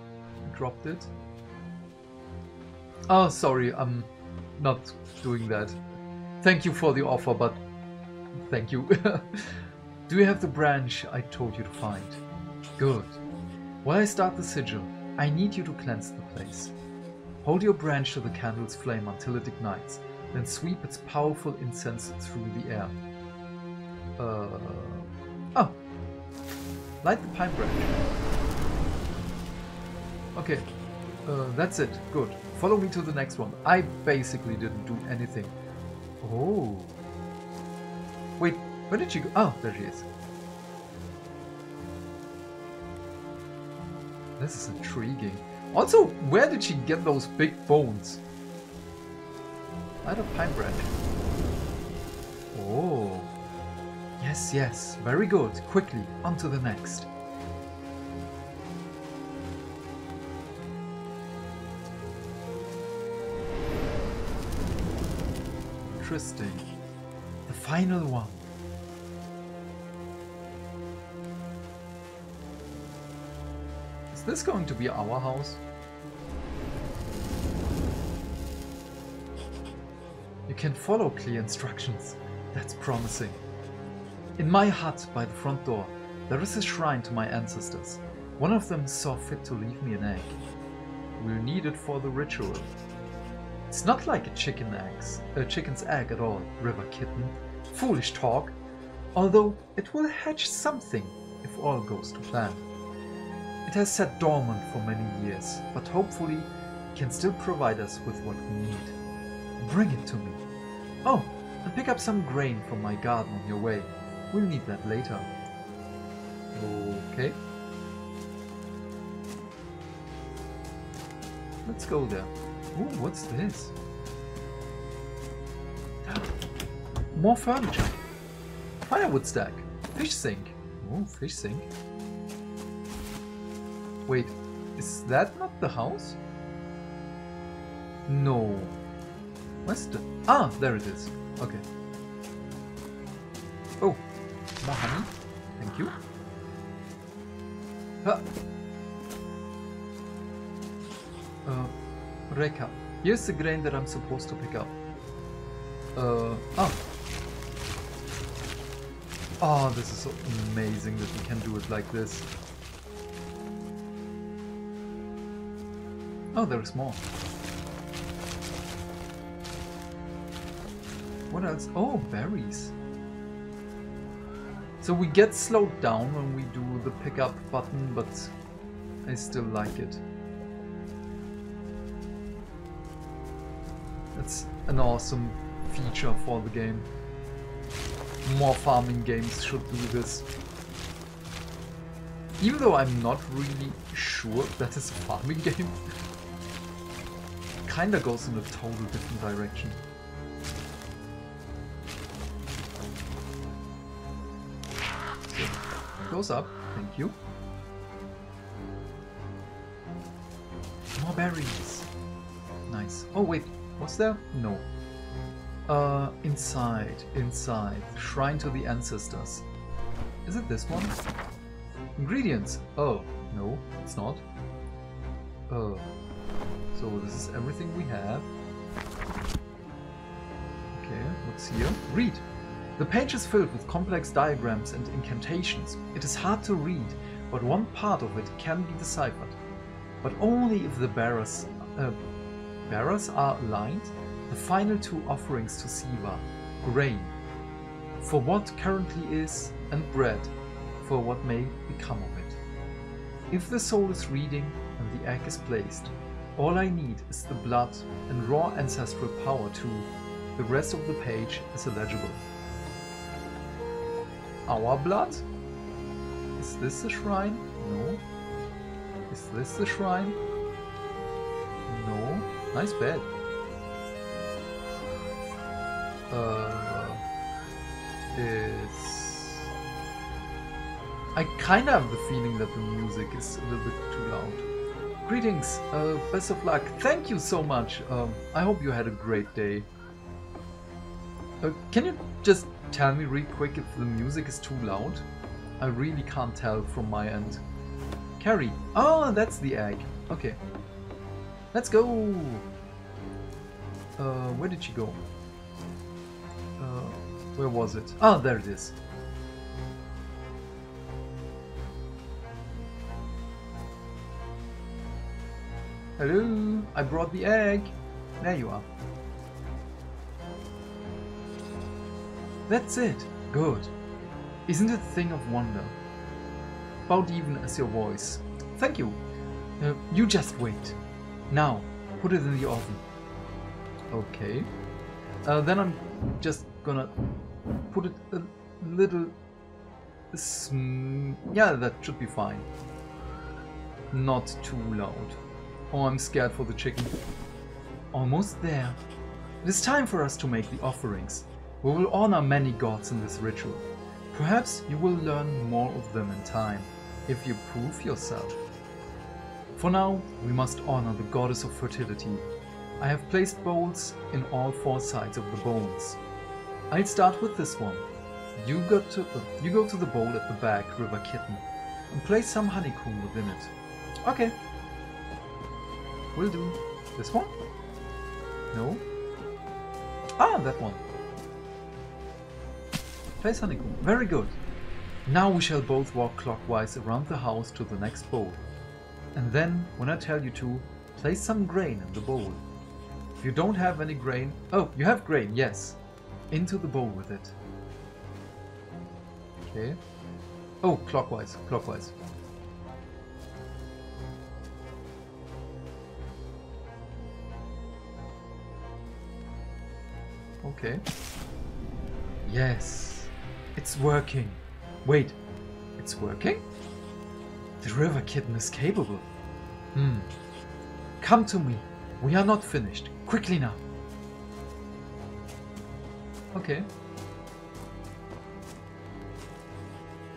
dropped it. Oh, sorry, I'm not doing that. Thank you for the offer, but Thank you. Do you have the branch I told you to find? Good. While I start the sigil, I need you to cleanse the place. Hold your branch to the candle's flame until it ignites, then sweep its powerful incense through the air. Oh! Light the pine branch. Okay. That's it. Good. Follow me to the next one. I basically didn't do anything. Oh. Wait, where did she go? Oh, there she is. This is intriguing. Also, where did she get those big bones? Light a pine branch. Oh. Yes, yes. Very good. Quickly, on to the next. Interesting. The final one. Is this going to be our house? You can follow clear instructions. That's promising. In my hut by the front door, there is a shrine to my ancestors. One of them saw fit to leave me an egg. We'll need it for the ritual. It's not like a chicken's egg at all, River Kitten. Foolish talk. Although it will hatch something if all goes to plan. It has sat dormant for many years, but hopefully can still provide us with what we need. Bring it to me. Oh, and pick up some grain from my garden on your way. We'll need that later. Okay. Let's go there. Ooh, what's this? More furniture. Firewood stack. Fish sink. Ooh, fish sink. Wait, is that not the house? No. Where's the... Ah, there it is. Okay. Oh, more honey. Thank you. Reka, here's the grain that I'm supposed to pick up. Oh. Oh, this is so amazing that we can do it like this. Oh, there is more. What else? Oh, berries. So we get slowed down when we do the pickup button, but I still like it. It's an awesome feature for the game. More farming games should do this. Even though I'm not really sure that it's a farming game. It kinda goes in a total different direction. It goes up, thank you. More berries. Nice. Oh wait. Was there? No. Inside. Shrine to the ancestors. Is it this one? Ingredients. Oh, no, it's not. So this is everything we have. Okay, what's here? Read. The page is filled with complex diagrams and incantations. It is hard to read, but one part of it can be deciphered. But only if the bearers are aligned, the final two offerings to Siva, grain, for what currently is, and bread, for what may become of it. If the soul is reading and the egg is placed, all I need is the blood and raw ancestral power too. The rest of the page is illegible. Our blood? Is this the shrine? No. Is this the shrine? No. Nice bed. I kind of have the feeling that the music is a little bit too loud. Greetings, best of luck. Thank you so much. I hope you had a great day. Can you just tell me real quick if the music is too loud? I really can't tell from my end. Carrie. Oh, that's the egg. Okay. Let's go! Where did she go? Where was it? Ah, there it is. Hello, I brought the egg. There you are. That's it. Good. Isn't it a thing of wonder? About even as your voice. Thank you. You just wait. Now, put it in the oven. Okay. Then I'm just gonna put it a little... yeah, that should be fine. Not too loud. Oh, I'm scared for the chicken. Almost there. It is time for us to make the offerings. We will honor many gods in this ritual. Perhaps you will learn more of them in time, if you prove yourself. For now, we must honor the goddess of fertility. I have placed bowls in all four sides of the bones. I'll start with this one. You go to the bowl at the back, River Kitten, and place some honeycomb within it. Okay. Will do. This one? No? Ah, that one. Place honeycomb. Very good. Now we shall both walk clockwise around the house to the next bowl. And then, when I tell you to, place some grain in the bowl. If you don't have any grain... Oh, you have grain, yes. Into the bowl with it. Okay. Oh, clockwise, clockwise. Okay. Yes. It's working. Wait. It's working? The River Kitten is capable. Hmm. Come to me. We are not finished. Quickly now. Okay.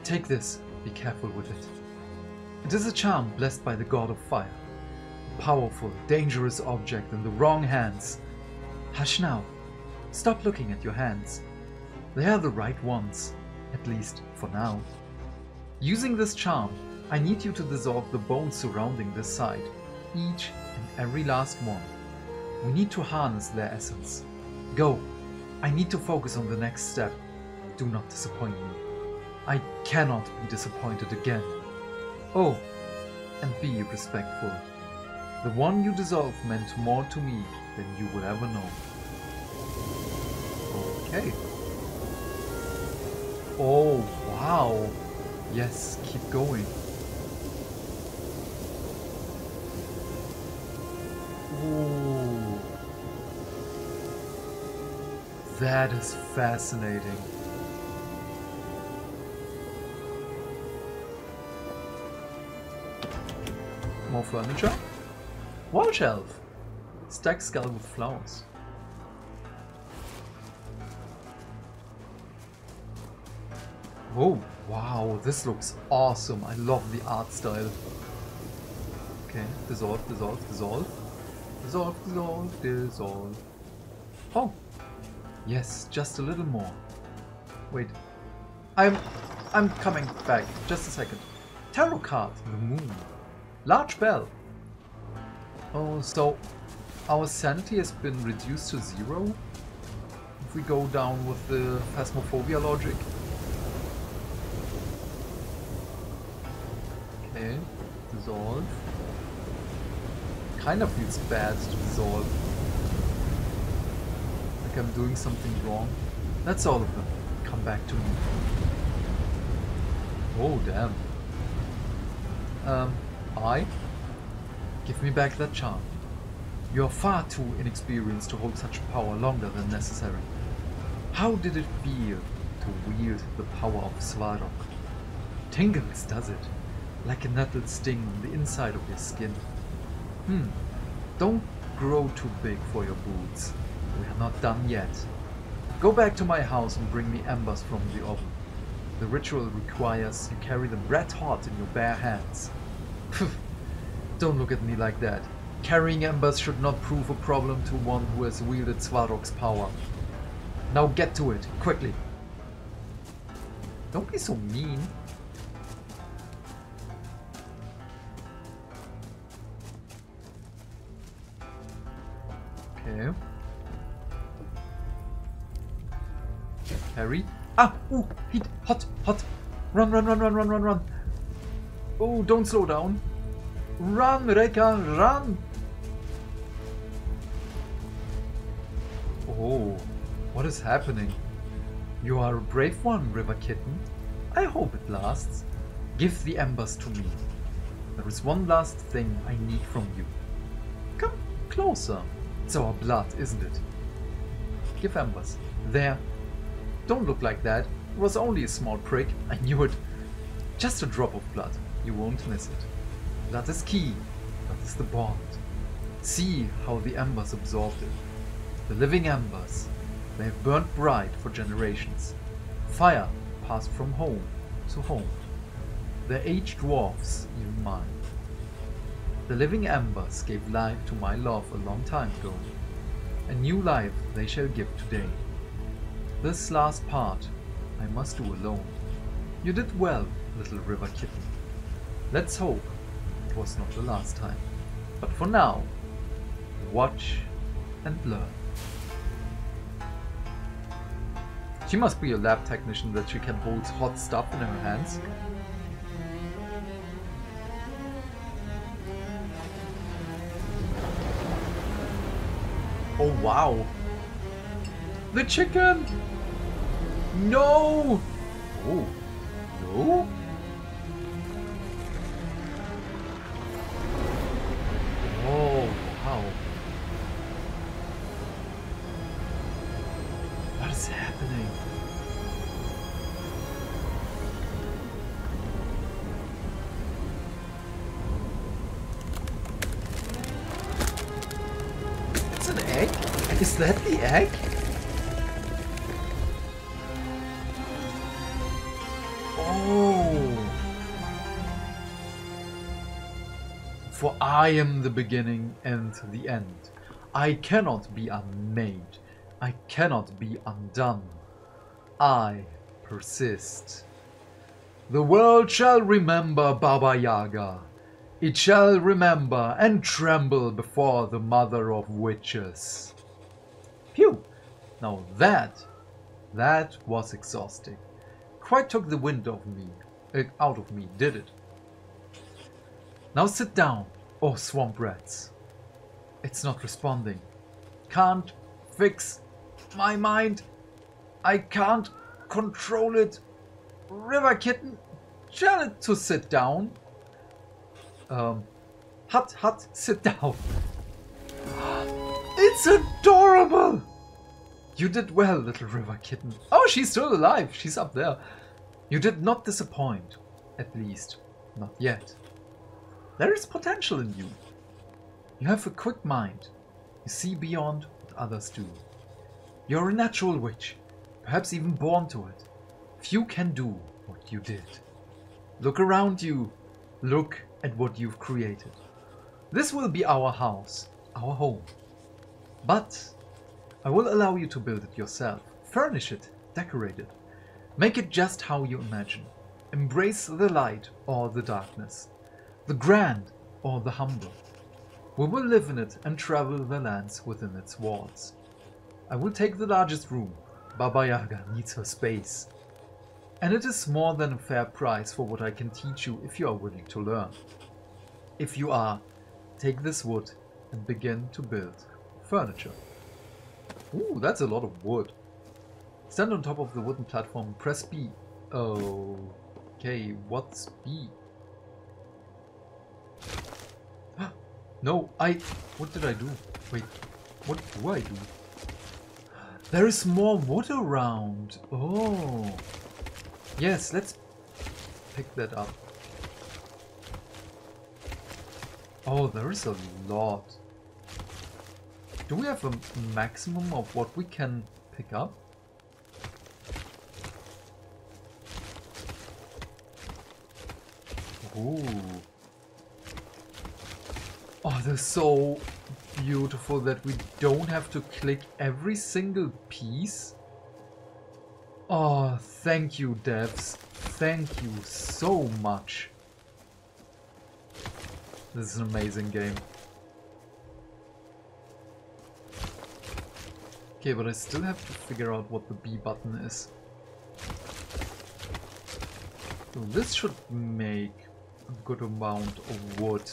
Take this. Be careful with it. It is a charm blessed by the god of fire. A powerful, dangerous object in the wrong hands. Hush now. Stop looking at your hands. They are the right ones, at least for now. Using this charm, I need you to dissolve the bones surrounding this side, each and every last one. We need to harness their essence. Go. I need to focus on the next step. Do not disappoint me. I cannot be disappointed again. Oh, and be respectful. The one you dissolve meant more to me than you will ever know. Okay. Oh, wow. Yes, keep going. Ooh. That is fascinating. More furniture? Wall shelf. Stack skull with flowers. Oh, wow, this looks awesome. I love the art style. Okay, dissolve, dissolve, dissolve. Dissolve, dissolve, dissolve. Oh, yes, just a little more. Wait, I'm coming back. Just a second. Tarot card, the moon. Large bell. Oh, so our sanity has been reduced to 0? If we go down with the Phasmophobia logic. Dissolve. Kind of feels bad to dissolve. Like I'm doing something wrong. That's all of them. Come back to me. Oh, damn. Give me back that charm. You're far too inexperienced to hold such power longer than necessary. How did it feel to wield the power of Svarog? Tingles, does it? Like a nettle sting on the inside of your skin. Hmm, don't grow too big for your boots. We are not done yet. Go back to my house and bring me embers from the oven. The ritual requires you carry them red hot in your bare hands. Don't look at me like that. Carrying embers should not prove a problem to one who has wielded Svarog's power. Now get to it, quickly. Don't be so mean. Okay. Harry. Ah! Ooh! Heat! Hot! Hot! Run, run, run, run, run, run, run! Oh, don't slow down! Run, Reka! Run! Oh, what is happening? You are a brave one, River Kitten. I hope it lasts. Give the embers to me. There is one last thing I need from you. Come closer. It's our blood, isn't it? Give embers. There. Don't look like that. It was only a small prick. I knew it. Just a drop of blood. You won't miss it. Blood is key. Blood is the bond. See how the embers absorbed it. The living embers, they have burnt bright for generations. Fire passed from home to home. Their aged dwarfs, even mine. The living embers gave life to my love a long time ago. A new life they shall give today. This last part I must do alone. You did well, little River Kitten. Let's hope it was not the last time. But for now, watch and learn. She must be a lab technician that she can hold hot stuff in her hands. Oh wow! The chicken! No! Oh, no? Oh, wow. What is happening? Is that the egg? Oh! For I am the beginning and the end. I cannot be unmade. I cannot be undone. I persist. The world shall remember Baba Yaga. It shall remember and tremble before the mother of witches. Phew! Now that was exhausting. Quite took the wind out of me, did it? Now sit down, oh swamp rats. It's not responding. Can't fix my mind. I can't control it. River Kitten, tell it to sit down. Hut, sit down. It's adorable! You did well, little River Kitten. Oh, she's still alive. She's up there. You did not disappoint. At least, not yet. There is potential in you. You have a quick mind. You see beyond what others do. You're a natural witch, perhaps even born to it. Few can do what you did. Look around you. Look at what you've created. This will be our house, our home. But I will allow you to build it yourself, furnish it, decorate it, make it just how you imagine. Embrace the light or the darkness, the grand or the humble. We will live in it and travel the lands within its walls. I will take the largest room. Baba Yaga needs her space. And it is more than a fair price for what I can teach you if you are willing to learn. If you are, take this wood and begin to build furniture. Ooh, that's a lot of wood. Stand on top of the wooden platform, press B. Oh, okay, what's B? No, what did I do? Wait, what do I do? There is more wood around. Oh. Yes, let's pick that up. Oh, there is a lot. Do we have a maximum of what we can pick up? Ooh. Oh, they're so beautiful that we don't have to click every single piece. Oh, thank you, devs. Thank you so much. This is an amazing game. Okay, but I still have to figure out what the B button is. This should make a good amount of wood,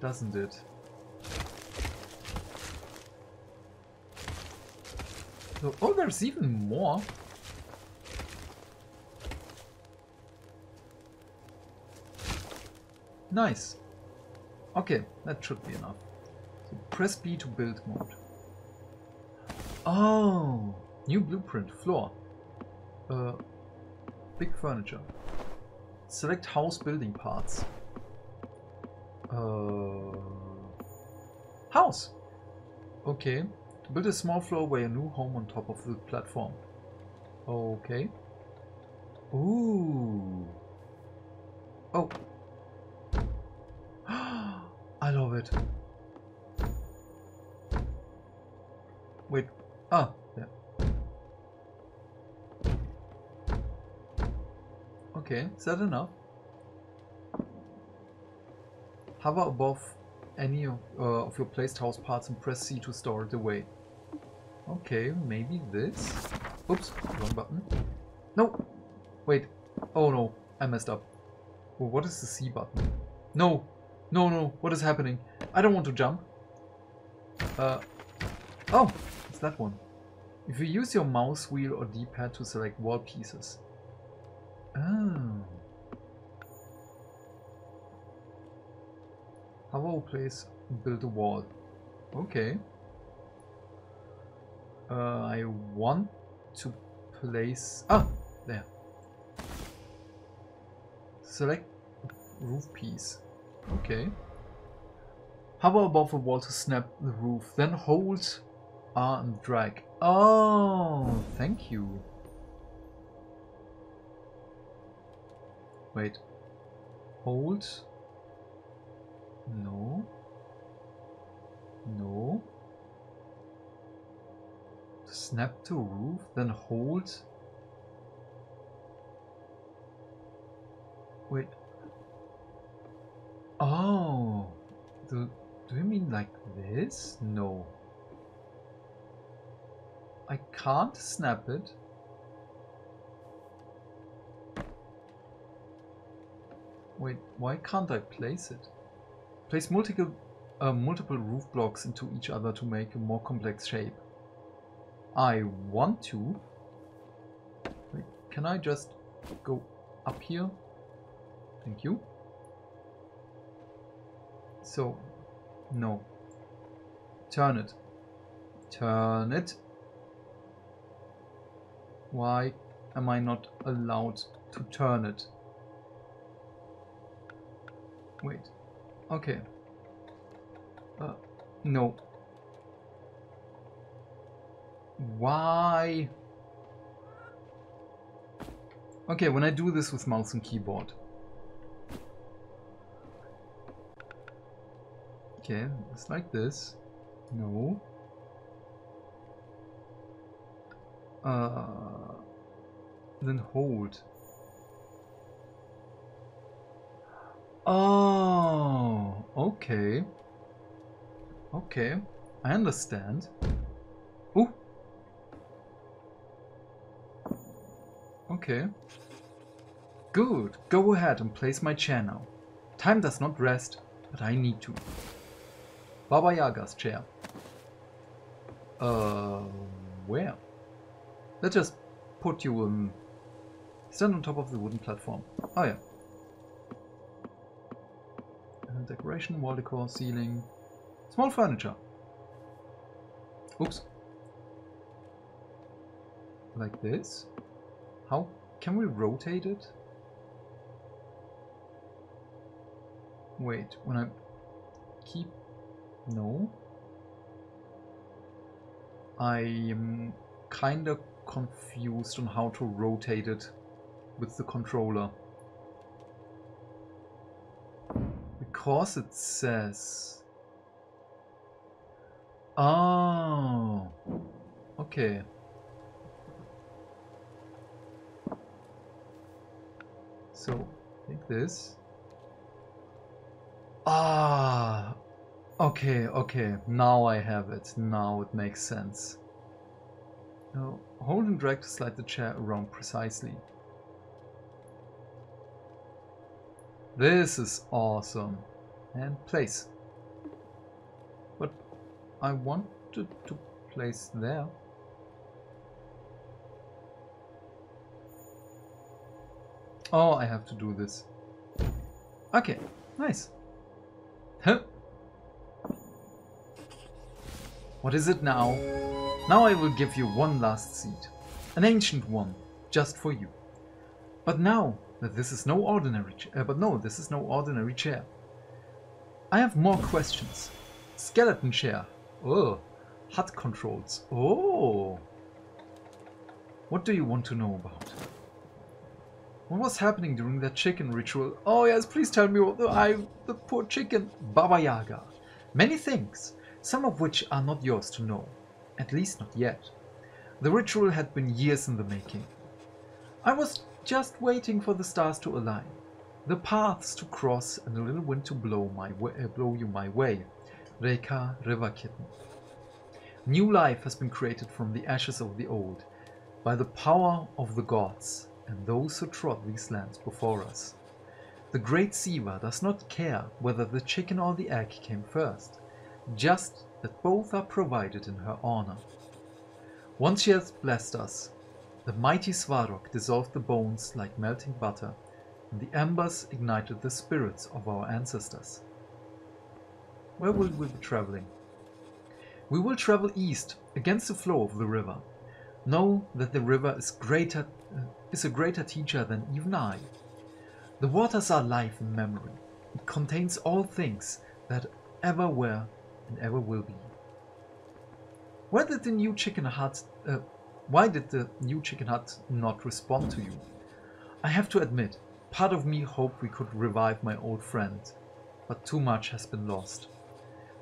doesn't it? Oh, there's even more. Nice. Okay, that should be enough. So press B to build mode. Oh, new blueprint, floor. Big furniture. Select house building parts. House. Okay. To build a small floor where a new home on top of the platform. Okay. Ooh. Oh. I love it. Wait. Ah. Yeah. Okay. Is that enough? Hover above any of your placed house parts and press C to store it away. Okay, maybe this? Oops, wrong button. No! Wait. Oh no, I messed up. Well, what is the C button? No! No, no, what is happening? I don't want to jump. Oh, it's that one. If you use your mouse wheel or D-pad to select wall pieces. Oh. Hover place, build a wall. Okay. I want to place... Ah! There. Select roof piece. Okay. Hover above a wall to snap the roof. Then hold R and drag. Oh! Thank you. Wait. Hold... No. No. Snap to roof, then hold. Wait. Oh. Do you mean like this? No. I can't snap it. Wait, why can't I place it? Place multiple roof blocks into each other to make a more complex shape. I want to. Wait, can I just go up here? Thank you. So, no. Turn it. Turn it. Why am I not allowed to turn it? Wait. Okay. No. Why? Okay, when I do this with mouse and keyboard. Okay, it's like this. No. Then hold. Oh, okay. Okay, I understand. Ooh. Okay. Good, go ahead and place my chair now. Time does not rest, but I need to. Baba Yaga's chair. Where? Let's just put you in... Stand on top of the wooden platform. Oh yeah. Decoration, wall decor, ceiling, small furniture. Oops. Like this? How can we rotate it? Wait, when I keep... No. I am kinda confused on how to rotate it with the controller. Because it says... Oh, okay. So, like this. Ah, okay, okay. Now I have it. Now it makes sense. Now, hold and drag to slide the chair around precisely. This is awesome. And place. But I wanted to place there. Oh, I have to do this. Okay, nice. Huh? What is it now? Now I will give you one last seed. An ancient one, just for you. But now, this is no ordinary chair. I have more questions. Skeleton chair. Oh, HUD controls. Oh. What do you want to know about? What was happening during that chicken ritual? Oh yes, please tell me what the poor chicken. Baba Yaga. Many things, some of which are not yours to know. At least not yet. The ritual had been years in the making. I was just waiting for the stars to align, the paths to cross, and a little wind to blow you my way. Reka, River Kitten. New life has been created from the ashes of the old, by the power of the gods and those who trod these lands before us. The great Siva does not care whether the chicken or the egg came first, just that both are provided in her honor. Once she has blessed us, the mighty Svarog dissolved the bones like melting butter, and the embers ignited the spirits of our ancestors. Where will we be traveling? We will travel east, against the flow of the river. Know that the river is a greater teacher than even I. The waters are life and memory. It contains all things that ever were and ever will be. Why did the new chicken hut not respond to you? I have to admit, part of me hoped we could revive my old friend, but too much has been lost.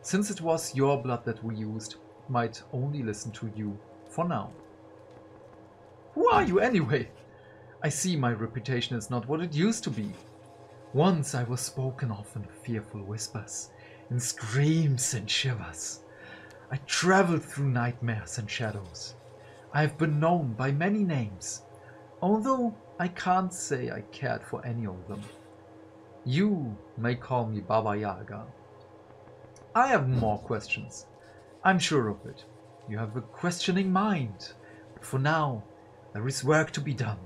Since it was your blood that we used, it might only listen to you for now. Who are you anyway? I see my reputation is not what it used to be. Once I was spoken of in fearful whispers, in screams and shivers. I traveled through nightmares and shadows. I have been known by many names, although I can't say I cared for any of them. You may call me Baba Yaga. I have more questions. I'm sure of it. You have a questioning mind, but for now, there is work to be done.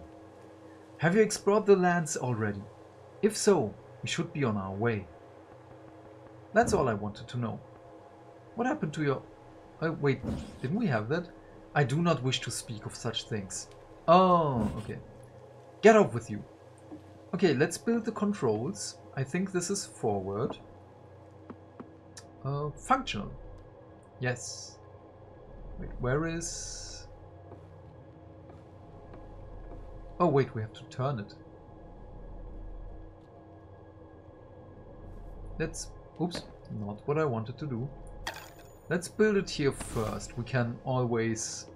Have you explored the lands already? If so, we should be on our way. That's all I wanted to know. What happened to your... Oh, wait, didn't we have that? I do not wish to speak of such things. Oh, okay. Get off with you. Okay, let's build the controls. I think this is forward. Functional. Yes. Wait, where is... Oh, wait, we have to turn it. Let's... Oops, not what I wanted to do. Let's build it here first. We can always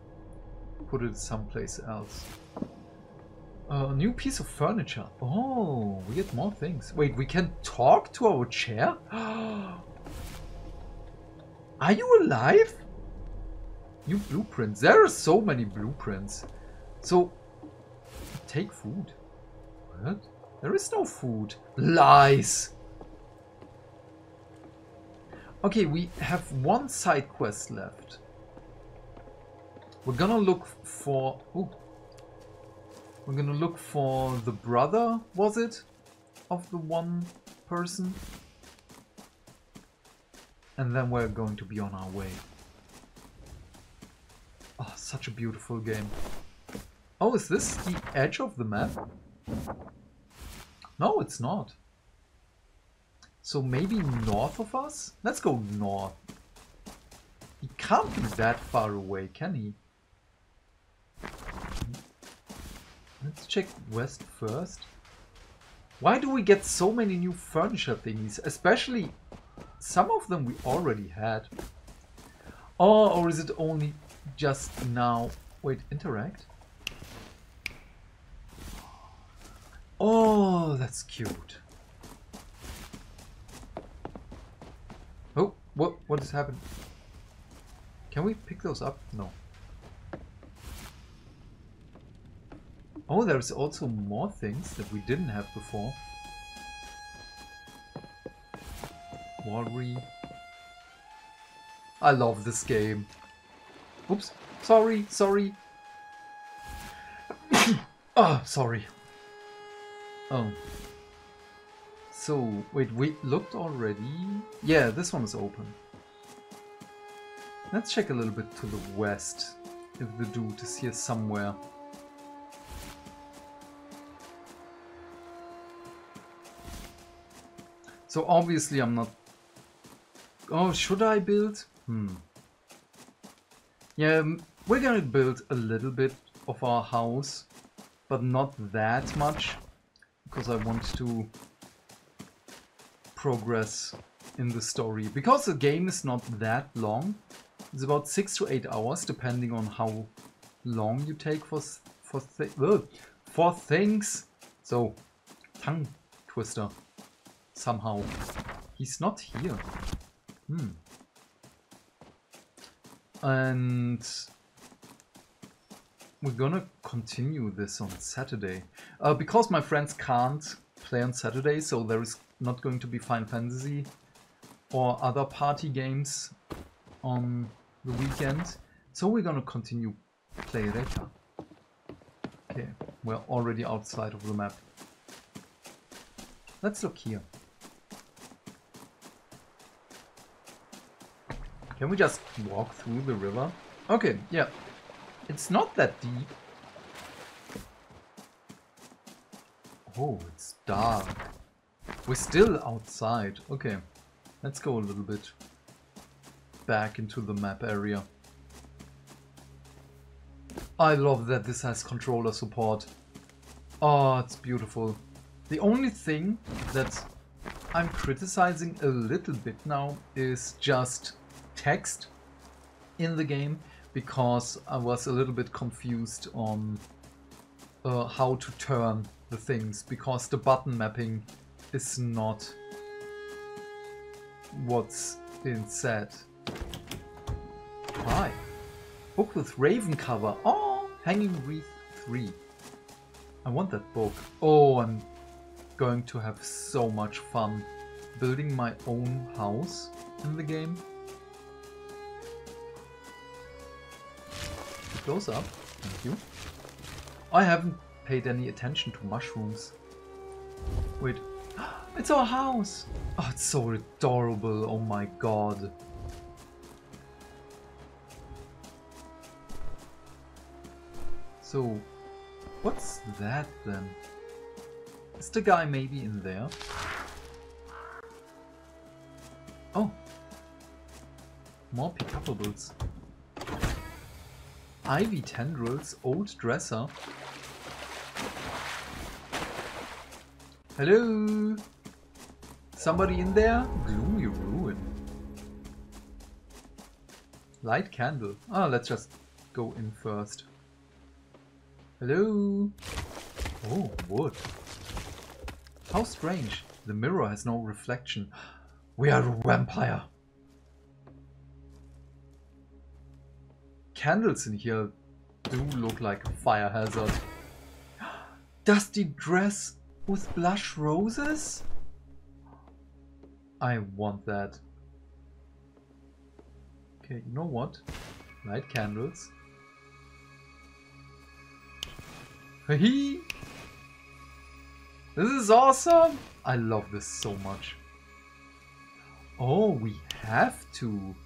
put it someplace else. A new piece of furniture. Oh, we get more things. Wait, we can talk to our chair? Are you alive? New blueprints. There are so many blueprints. So, take food. What? There is no food. Lies! Okay, we have one side quest left. We're gonna look for... Ooh. We're gonna look for the brother, was it? Of the one person. And then we're going to be on our way. Oh, such a beautiful game. Oh, is this the edge of the map? No, it's not. So maybe north of us? Let's go north. He can't be that far away, can he? Let's check west first. Why do we get so many new furniture thingies? Especially some of them we already had. Oh, or is it only just now? Wait, interact? Oh, that's cute. What has happened? Can we pick those up? No. Oh, there's also more things that we didn't have before. cavalry. I love this game. Oops. Sorry, sorry. Oh, sorry. Oh. So, wait, we looked already? Yeah, this one is open. Let's check a little bit to the west, if the dude is here somewhere. So obviously I'm not... Oh, should I build? Yeah, we're gonna build a little bit of our house, but not that much, because I want to progress in the story. Because the game is not that long, it's about 6 to 8 hours, depending on how long you take for things. So, tongue twister. Somehow. He's not here. And we're gonna continue this on Saturday. Because my friends can't play on Saturday, so there is not going to be Final Fantasy or other party games on the weekend. So we're gonna continue play Reka. Okay, we're already outside of the map. Let's look here. Can we just walk through the river? Okay, yeah. It's not that deep. Oh, it's dark. We're still outside. Okay, let's go a little bit back into the map area. I love that this has controller support. Oh, it's beautiful. The only thing that I'm criticizing a little bit now is just text in the game, because I was a little bit confused on how to turn the things, because the button mapping is not what's been said. Hi. Book with raven cover. Oh, Hanging Wreath 3. I want that book. Oh, I'm going to have so much fun building my own house in the game. Close up, thank you. I haven't paid any attention to mushrooms. Wait, it's our house! Oh, it's so adorable, oh my god. So, what's that then? Is the guy maybe in there? Oh! More pickuppables. Ivy tendrils, old dresser. Hello? Somebody in there? Gloomy ruin. Light candle. Ah, let's just go in first. Hello? Oh, wood. How strange. The mirror has no reflection. We are a vampire. Candles in here do look like a fire hazard. Dusty dress with blush roses? I want that. Okay, you know what? Light candles. Hee! This is awesome! I love this so much. Oh, we have to.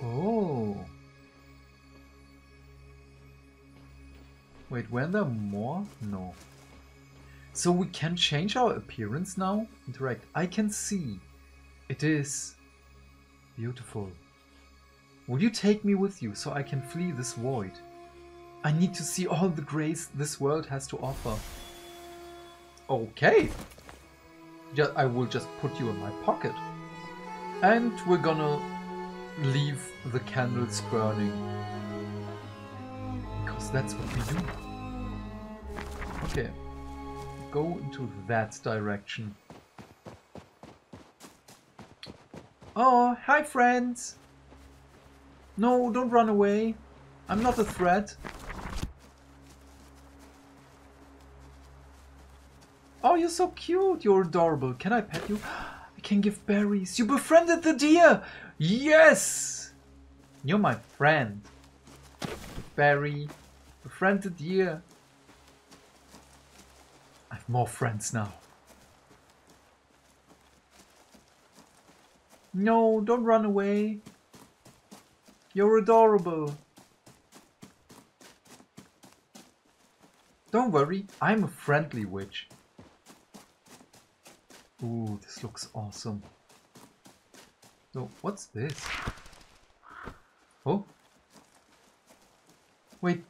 Oh. Wait, were there more? No. So we can change our appearance now? Interact. I can see. It is beautiful. Will you take me with you so I can flee this void? I need to see all the grace this world has to offer. Okay. I will just put you in my pocket. And we're gonna leave the candles burning. Because that's what we do. Okay. Go into that direction. Oh, hi friends! No, don't run away. I'm not a threat. Oh, you're so cute. You're adorable. Can I pet you? I can give berries. You befriended the deer. Yes. You're my friend. Berry. Befriend the deer. I have more friends now. No, don't run away. You're adorable. Don't worry, I'm a friendly witch. Ooh, this looks awesome. So, what's this? Oh. Wait.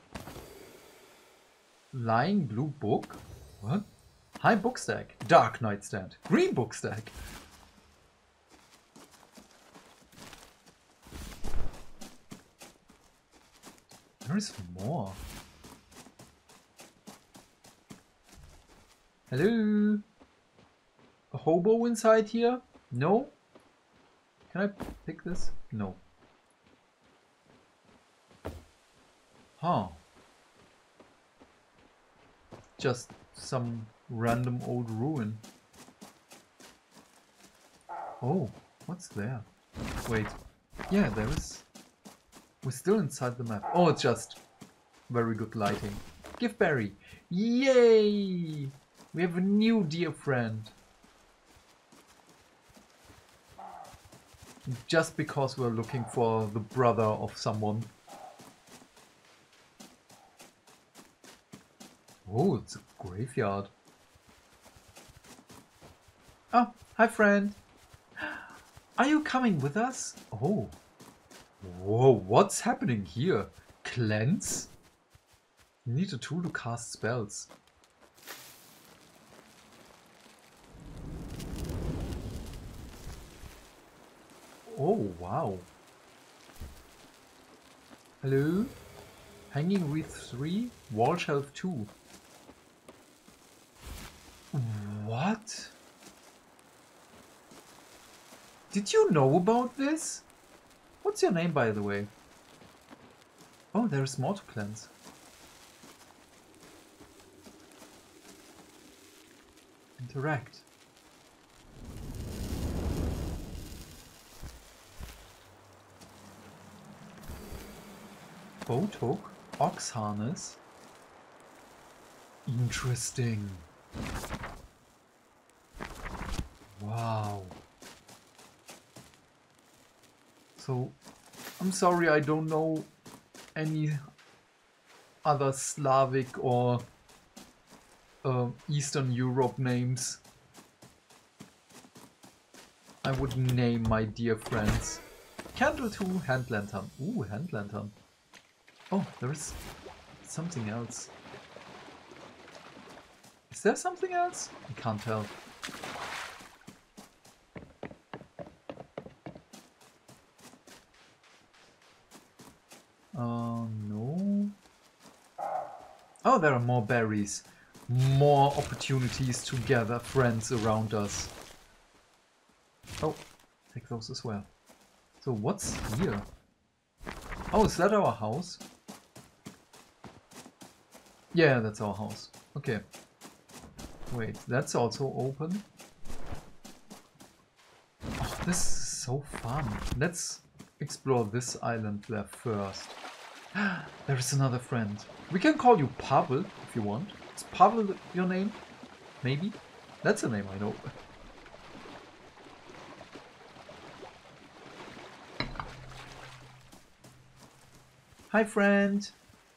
Lying blue book? What? High book stack. Dark nightstand. Green book stack. There is more. Hello? A hobo inside here? No? Can I pick this? No. Huh. Just some random old ruin. Oh, what's there? Wait. Yeah, there is. We're still inside the map. Oh, it's just very good lighting. Give berry. Yay! We have a new dear friend. Just because we're looking for the brother of someone. Oh, it's a graveyard. Oh, hi friend. Are you coming with us? Oh. Whoa, what's happening here? Cleanse? You need a tool to cast spells. Oh, wow. Hello? Hanging Wreath 3, Wall Shelf 2. What? Did you know about this? What's your name, by the way? Oh, there is more to cleanse. Interact. Boat hook, ox harness. Interesting. Wow. So, I'm sorry I don't know any other Slavic or Eastern Europe names. I would name my dear friends. Candle 2, hand lantern. Ooh, hand lantern. Oh, there is something else. Is there something else? I can't tell. No. Oh, there are more berries. More opportunities to gather friends around us. Oh, take those as well. So what's here? Oh, is that our house? Yeah, that's our house. Okay. Wait, that's also open. Oh, this is so fun. Let's explore this island there first. There is another friend. We can call you Pavel if you want. Is Pavel your name? Maybe? That's a name I know. Hi friend.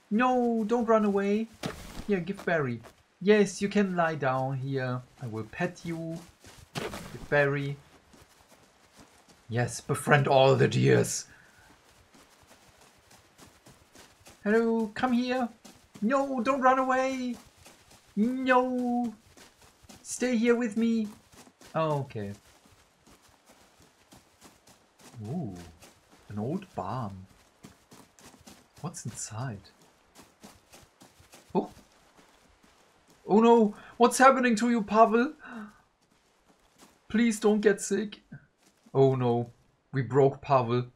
No, don't run away. Here, give berry. Yes, you can lie down here. I will pet you. Give berry. Yes, befriend all the deers. Hello, come here. No, don't run away. No. Stay here with me. Oh, okay. Ooh, an old barn. What's inside? Oh. Oh no, what's happening to you, Pavel? Please don't get sick. Oh no, we broke Pavel.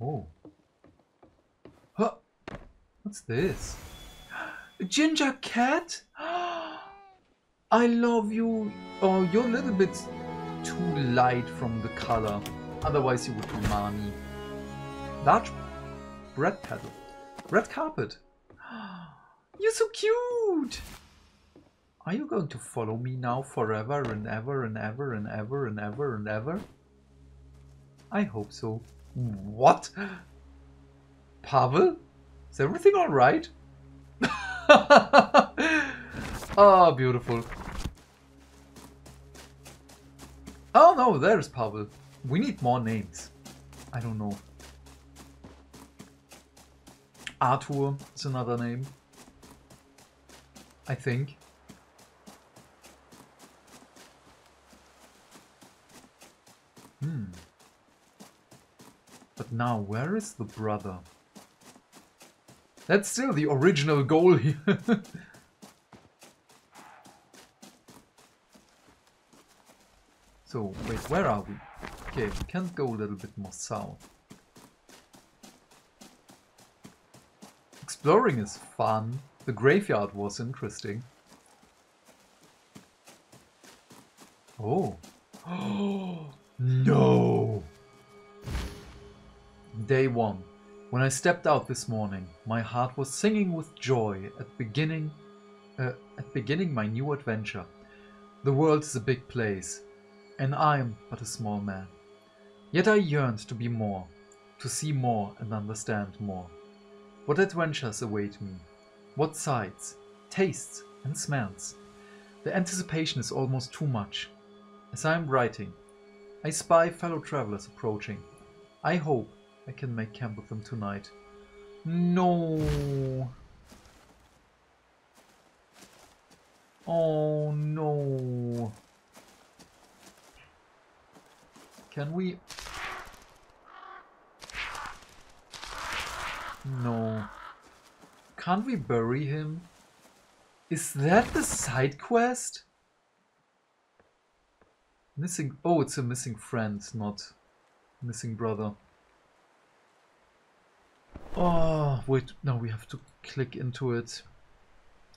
Oh. Huh. What's this? A ginger cat? I love you. Oh, you're a little bit too light from the color. Otherwise you would be Marnie. Large bread petal. Red carpet. You're so cute. Are you going to follow me now forever and ever and ever and ever and ever and ever? I hope so. What? Pavel? Is everything alright? Oh, beautiful. Oh no, there's Pavel. We need more names. I don't know. Arthur is another name, I think. But now, where is the brother? That's still the original goal here. So, wait, where are we? Okay, we can't go a little bit more south. Exploring is fun. The graveyard was interesting. Oh. No! Day one. When I stepped out this morning, my heart was singing with joy at beginning my new adventure. The world is a big place, and I am but a small man. Yet I yearned to be more, to see more and understand more. What adventures await me? What sights, tastes and smells? The anticipation is almost too much. As I am writing, I spy fellow travelers approaching. I hope I can make camp with them tonight. No! Oh no! Can we? No. Can't we bury him? Is that the side quest? Missing... Oh, it's a missing friend, not missing brother. Oh, wait, no, we have to click into it.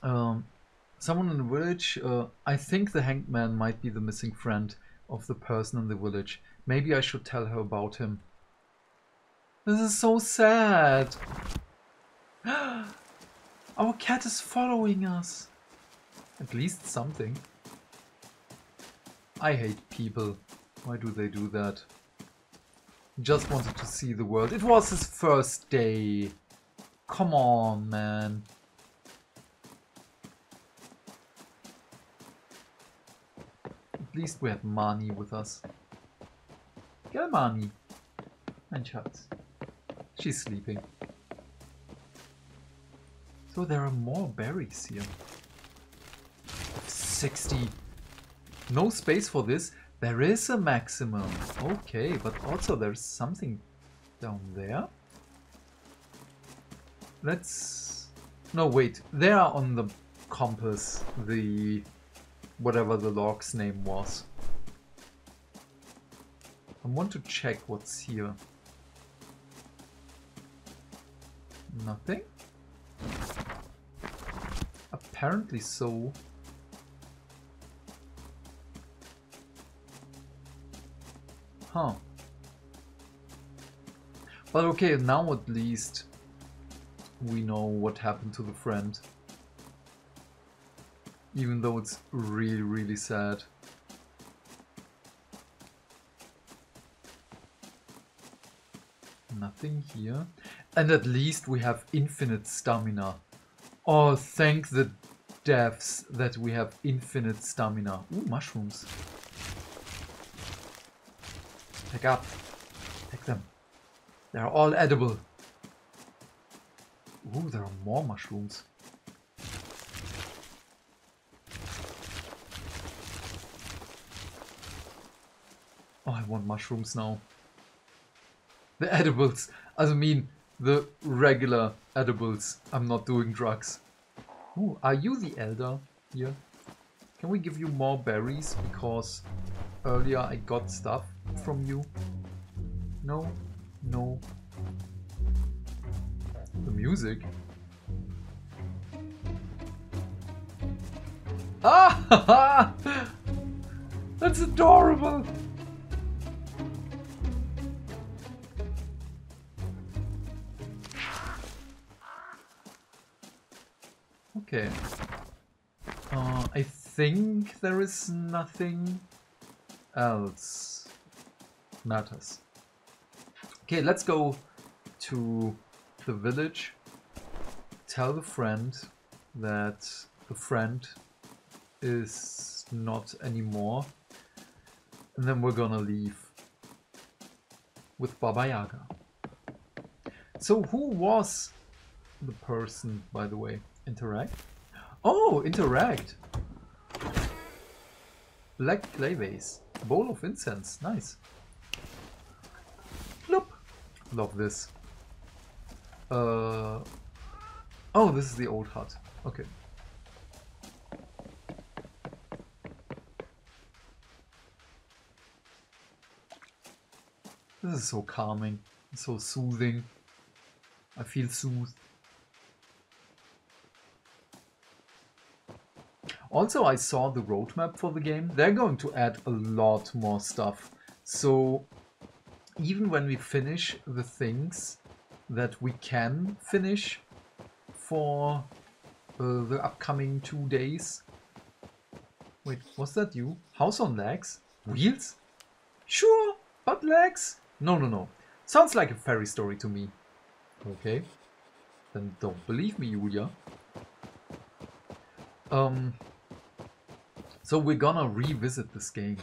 Someone in the village. I think the hanged man might be the missing friend of the person in the village. Maybe I should tell her about him. This is so sad. Our cat is following us. At least something. I hate people. Why do they do that? Just wanted to see the world. It was his first day. Come on, man. At least we had Marnie with us. Gell, Marnie? Mein Schatz. She's sleeping. So there are more berries here. 60. No space for this. There is a maximum. Okay, but also there's something down there. Let's... No, wait. They are on the compass. The... whatever the log's name was. I want to check what's here. Nothing? Apparently so. Huh. But okay, now at least we know what happened to the friend. Even though it's really, really sad. Nothing here. And at least we have infinite stamina. Oh, thank the devs that we have infinite stamina. Ooh, mushrooms. Take up. Take them. They're all edible. Ooh, there are more mushrooms. Oh, I want mushrooms now. The edibles. I mean, the regular edibles. I'm not doing drugs. Ooh, are you the elder here? Can we give you more berries? Because earlier I got stuff from you. No, no. The music. Ah ha ha! That's adorable! Okay. I think there is nothing else matters. Okay, let's go to the village. Tell the friend that the friend is not anymore, and then we're gonna leave with Baba Yaga. So who was the person, by the way? Interact? Oh, interact! Black clay vase. Bowl of incense. Nice. Plop. Love this. Oh, this is the old hut. Okay. This is so calming. It's so soothing. I feel soothed. Also, I saw the roadmap for the game. They're going to add a lot more stuff. So even when we finish the things that we can finish for the upcoming 2 days. Wait, was that you? House on legs? Wheels? Sure, but legs? No, no, no. Sounds like a fairy story to me. Okay. Then don't believe me, Julia. So we're gonna revisit this game.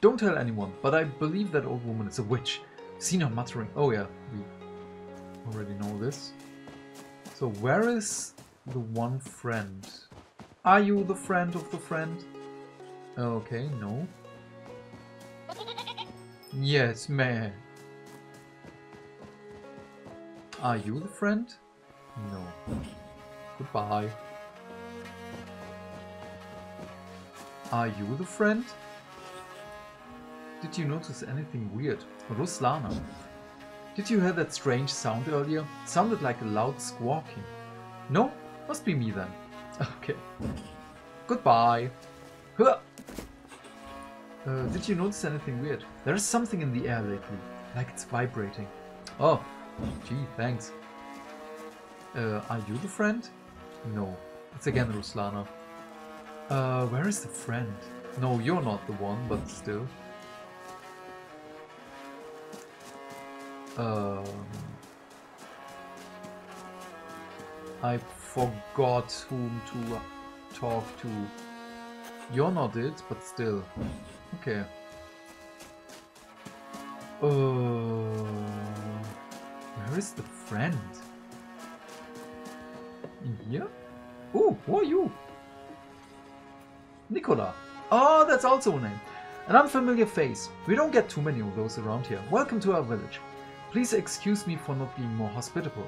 Don't tell anyone, but I believe that old woman is a witch. Seen her muttering. Oh yeah, we already know this. So where is the one friend? Are you the friend of the friend? Okay, no. Yes, meh. Are you the friend? No. Goodbye. Are you the friend? Did you notice anything weird? Ruslana. Did you hear that strange sound earlier? It sounded like a loud squawking. No? Must be me then. Okay. Goodbye. Did you notice anything weird? There is something in the air lately. Like it's vibrating. Oh. Gee, thanks. Are you the friend? No. It's again Ruslana. Where is the friend? No, you're not the one, but still. I forgot whom to talk to. You're not it, but still. Okay. Where is the friend? In here? Oh, who are you? Nicola. Oh, that's also a name. An unfamiliar face. We don't get too many of those around here. Welcome to our village. Please excuse me for not being more hospitable.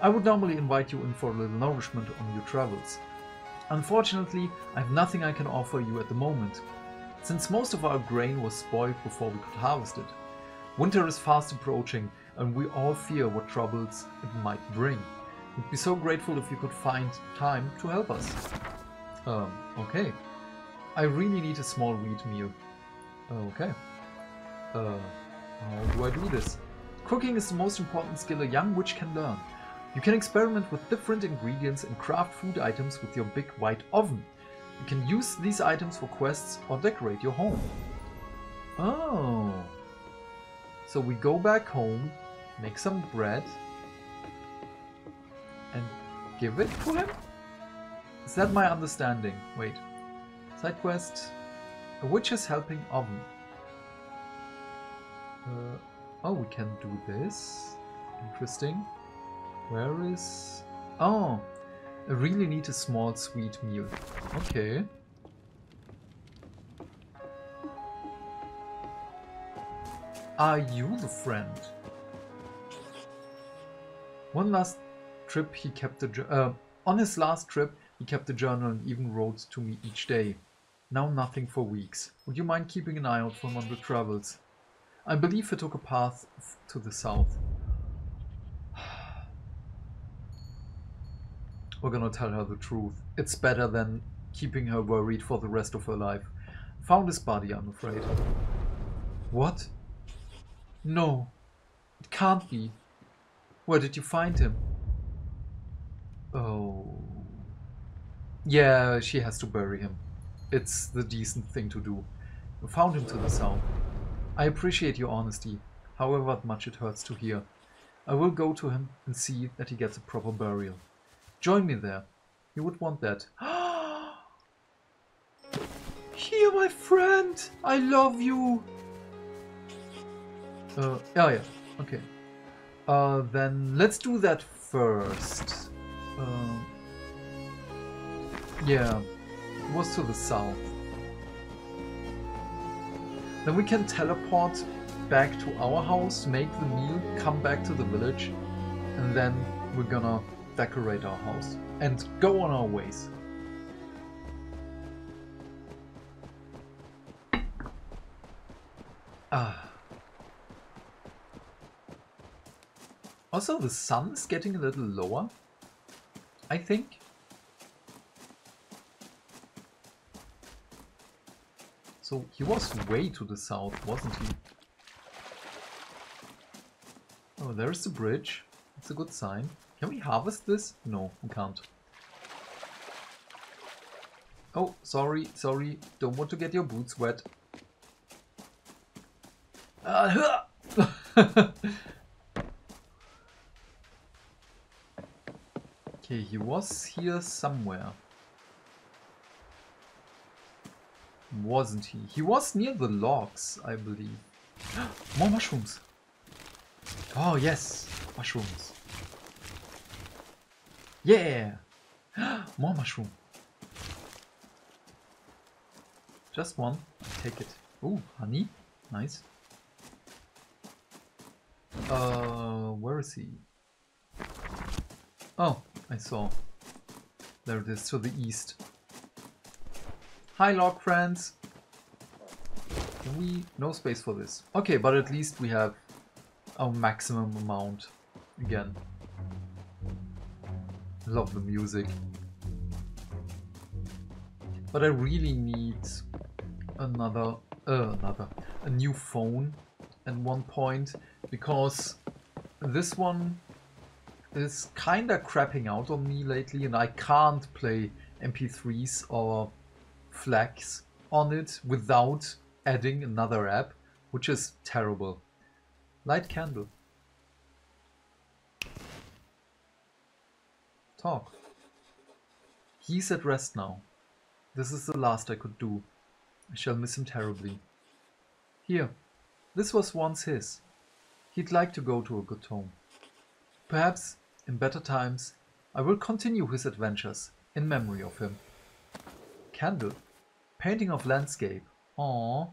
I would normally invite you in for a little nourishment on your travels. Unfortunately, I have nothing I can offer you at the moment, since most of our grain was spoiled before we could harvest it. Winter is fast approaching, and we all fear what troubles it might bring. We'd be so grateful if you could find time to help us. Okay. I really need a small wheat meal. Okay. How do I do this? Cooking is the most important skill a young witch can learn. You can experiment with different ingredients and craft food items with your big white oven. You can use these items for quests or decorate your home. Oh. So we go back home, make some bread, and give it to him? Is that my understanding? Wait. Side quest. A witch's helping oven. Oh, we can do this. Interesting. Where is... Oh! I really need a small sweet meal. Okay. Are you the friend? One last trip he kept the... on his last trip he kept the journal and even wrote to me each day. Now nothing for weeks. Would you mind keeping an eye out for him on the travels? I believe he took a path to the south. We're gonna tell her the truth. It's better than keeping her worried for the rest of her life. Found his body, I'm afraid. What? No. It can't be. Where did you find him? Oh. Yeah, she has to bury him. It's the decent thing to do. You found him to the south. I appreciate your honesty, however much it hurts to hear. I will go to him and see that he gets a proper burial. Join me there. You would want that. Here, my friend! I love you! Oh yeah, okay. Then let's do that first. Yeah, it was to the south. Then we can teleport back to our house, make the meal, come back to the village, and then we're gonna decorate our house and go on our ways. Also, the sun is getting a little lower, I think. So he was way to the south, wasn't he? Oh, there's the bridge. It's a good sign. Can we harvest this? No, we can't. Oh, sorry, sorry. Don't want to get your boots wet. Okay, he was here somewhere. Wasn't he? He was near the logs, I believe. More mushrooms! Oh yes, mushrooms. Yeah! More mushroom. Just one. Take it. Ooh, honey. Nice. Where is he? Oh, I saw. There it is, to the east. Hi, log friends. We... no space for this. Okay, but at least we have our maximum amount again. Love the music. But I really need a new phone at one point, because this one is kinda crapping out on me lately and I can't play MP3s or FLACs on it without adding another app, which is terrible. Light candle. Talk. He's at rest now. This is the last I could do. I shall miss him terribly. Here. This was once his. He'd like to go to a good home. Perhaps, in better times, I will continue his adventures in memory of him. Candle. Painting of landscape. Aww.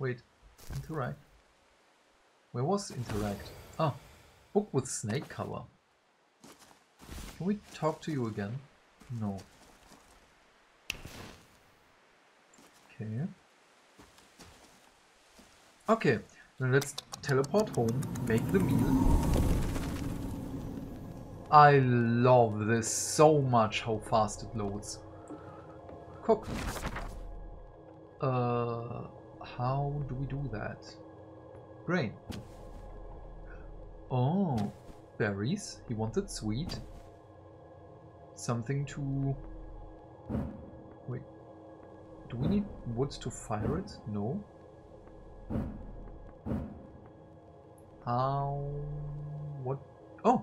Wait. Interact. Where was interact? Ah, book with snake cover. Can we talk to you again? No. Okay. Okay, then let's teleport home, make the meal. I love this so much, how fast it loads. Cook. How do we do that? Grain. Oh, berries. He wanted sweet. Something to... wait. Do we need wood to fire it? No. How... what? Oh!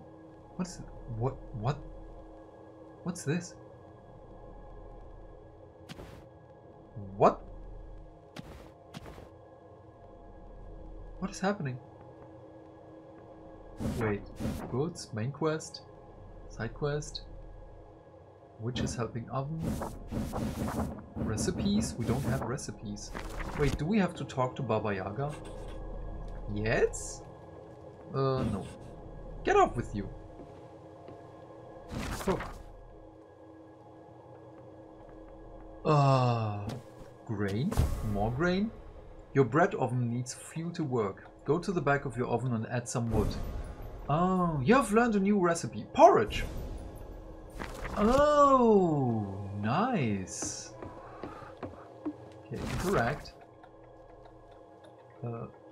What's... what? What? What's this? What? What is happening? Wait, goods, main quest, side quest, which is helping oven, recipes, we don't have recipes. Wait, do we have to talk to Baba Yaga? Yes? No. Get off with you. Cook. Grain? More grain? Your bread oven needs fuel to work. Go to the back of your oven and add some wood. Oh, you have learned a new recipe. Porridge! Oh, Nice. Okay, interact.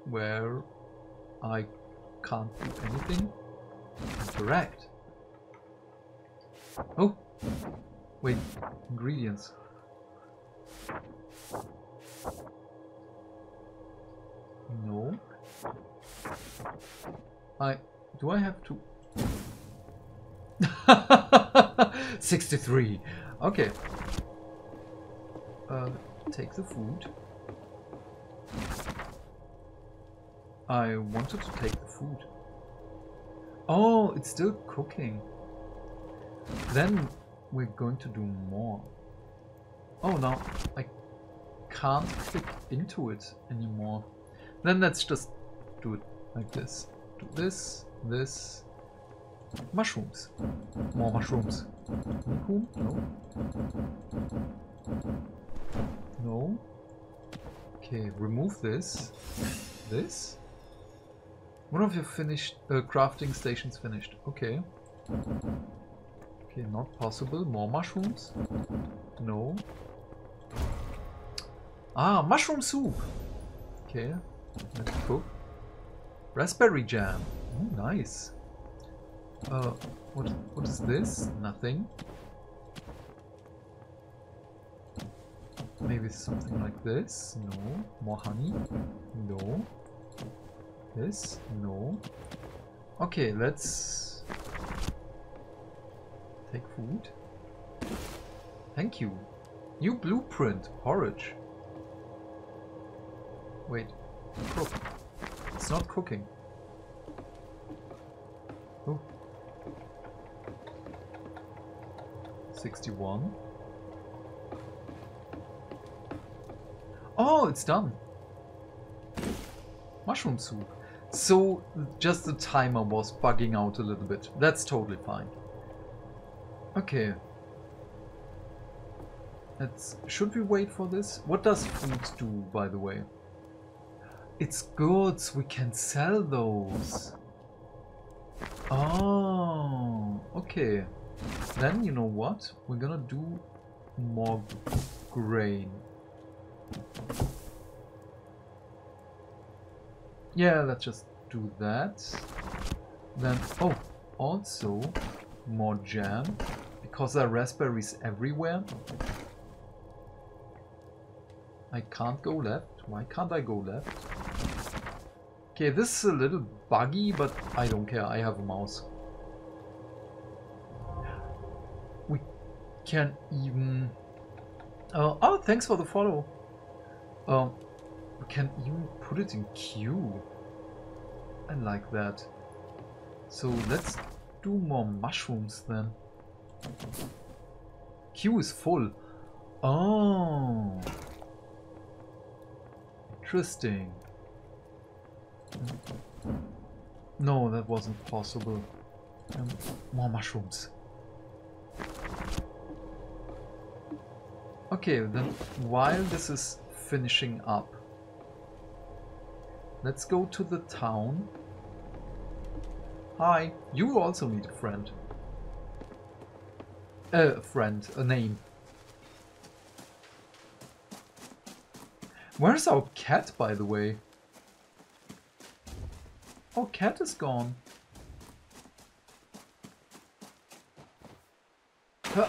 Where I can't do anything. Interact. Oh! Wait, ingredients. No. Do I have to? 63. Okay. Take the food. I wanted to take the food. Oh, it's still cooking. Then we're going to do more. Oh, now I can't click into it anymore. Then let's just do it like this. Do this, this. Mushrooms. More mushrooms. Mushroom? No. No. Okay, remove this. This. One of your finished crafting stations finished. Okay. Okay, not possible. More mushrooms? No. Ah, mushroom soup! Okay, let's cook. Raspberry jam. Ooh, nice. What is this? Nothing. Maybe something like this? No. More honey? No. This? No. Okay, let's take food. Thank you. New blueprint. Porridge. Wait. Cook. It's not cooking. Oh. 61. Oh, it's done. Mushroom soup. So, just the timer was bugging out a little bit. That's totally fine. Okay. Should we wait for this? What does food do, by the way? It's goods. We can sell those. Oh, okay. Then, you know what? We're gonna do more grain. Yeah, let's just do that. Then, oh, also more jam. Because there are raspberries everywhere. I can't go left. Why can't I go left? Okay, this is a little buggy, but I don't care. I have a mouse. We can even... oh, thanks for the follow. We can even put it in queue. I like that. So let's do more mushrooms then. Queue is full. Oh. Interesting. No, that wasn't possible. More mushrooms. Okay, then while this is finishing up, let's go to the town. Hi, you also need a friend. A name. Where's our cat, by the way? Our cat is gone. Huh.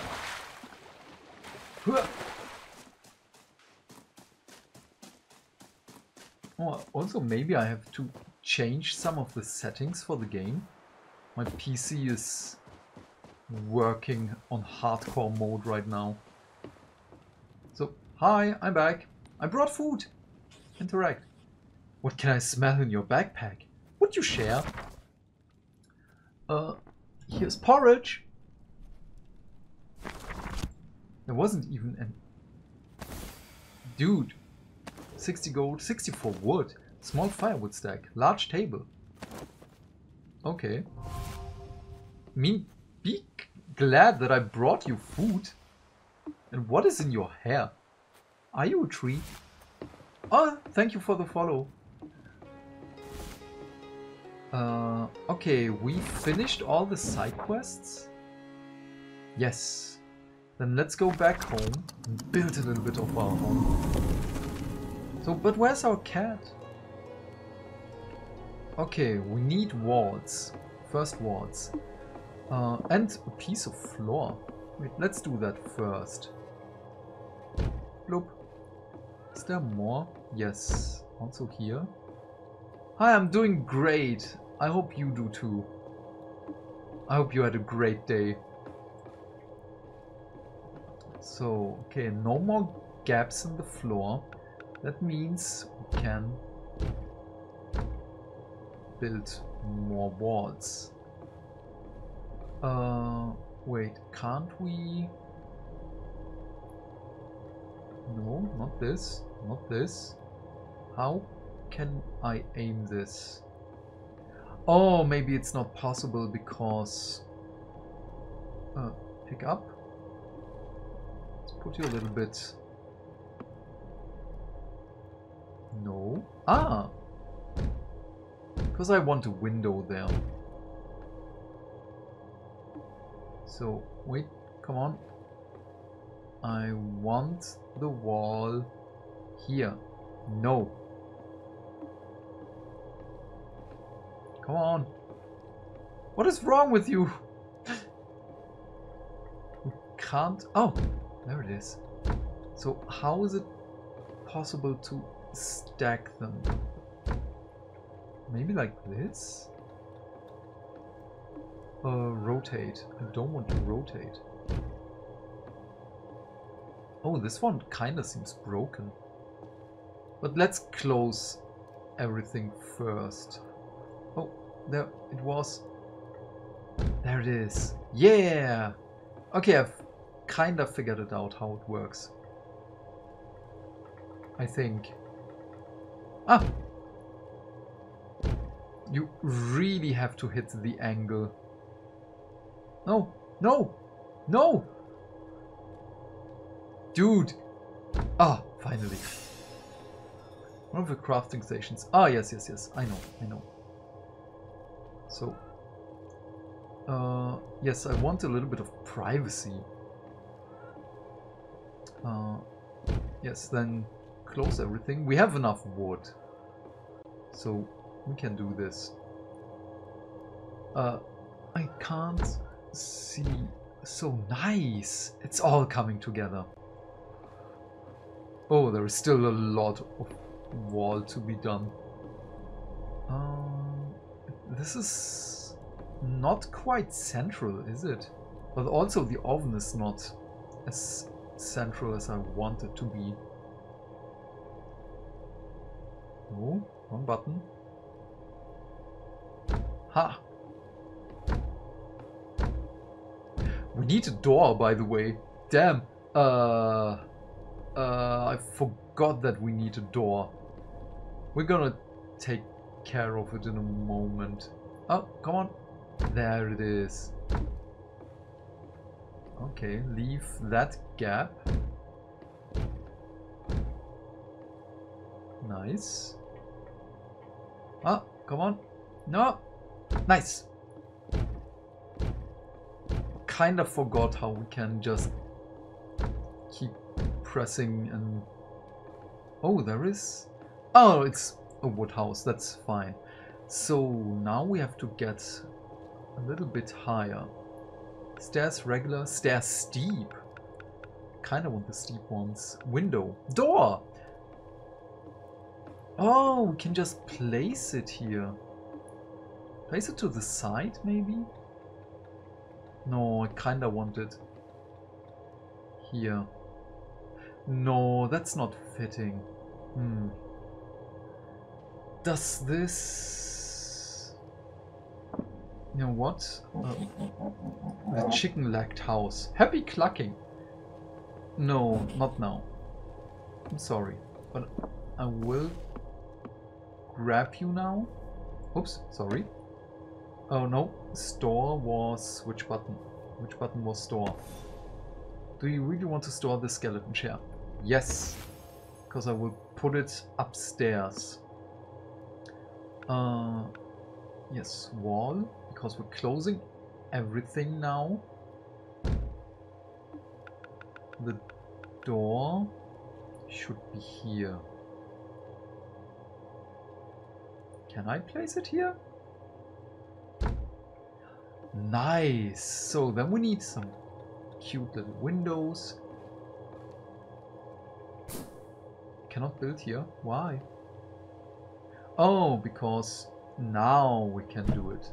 Huh. Oh, also maybe I have to change some of the settings for the game. My PC is working on hardcore mode right now. So, hi, I'm back. I brought food. Interact. What can I smell in your backpack? Would you share? Here's porridge. There wasn't even an... Dude. 60 gold, 64 wood, small firewood stack, large table. Okay. Me, be glad that I brought you food. And what is in your hair? Are you a tree? Oh, thank you for the follow. Okay, we finished all the side quests. Yes. Then let's go back home and build a little bit of our home. So, but where's our cat? Okay, we need walls. First walls. And a piece of floor. Wait, let's do that first. Bloop. Is there more? Yes. Also here. Hi, I'm doing great. I hope you do too. I hope you had a great day. So, okay, no more gaps in the floor. That means we can build more walls. Wait, can't we? No, not this, not this. How can I aim this? Oh, maybe it's not possible because... pick up. Let's put you a little bit... No. Ah! Because I want a window there. So, wait, come on. I want the wall here. No. Come on. What is wrong with you? We can't... Oh, there it is. So how is it possible to stack them? Maybe like this? Rotate. I don't want to rotate. Oh, this one kinda seems broken. But let's close everything first. Oh, there it was. There it is. Yeah! Okay, I've kind of figured it out how it works. I think. Ah! You really have to hit the angle. No! No! No! Dude! Ah, finally. One of the crafting stations. Ah, yes, yes, yes. I know, I know. So, yes, I want a little bit of privacy. Yes, then close everything. We have enough wood. So, we can do this. I can't see. So nice. It's all coming together. Oh, there is still a lot of wall to be done. This is not quite central, is it? But also the oven is not as central as I want it to be. Oh, wrong button. Ha! We need a door, by the way. Damn! I forgot that we need a door. We're gonna take care of it in a moment. Oh, come on. There it is. Okay, leave that gap. Nice. Ah, come on. No. Nice. Kind of forgot how we can just keep pressing and... Oh, there is... Oh, it's... a wood house, that's fine. So now we have to get a little bit higher. Stairs regular, stairs steep. Kinda want the steep ones. Window, door! Oh, we can just place it here. Place it to the side, maybe? No, I kinda want it here. No, that's not fitting. Hmm. Does this... You know what? A chicken-lacked house. Happy clucking! No, not now. I'm sorry, but I will grab you now. Oops, sorry. Oh no, store was... which button? Which button was store? Do you really want to store the skeleton chair? Yes! Because I will put it upstairs. Yes, wall, because we're closing everything now. The door should be here. Can I place it here? Nice! So then we need some cute little windows. Cannot build here. Why? Oh, because now we can do it.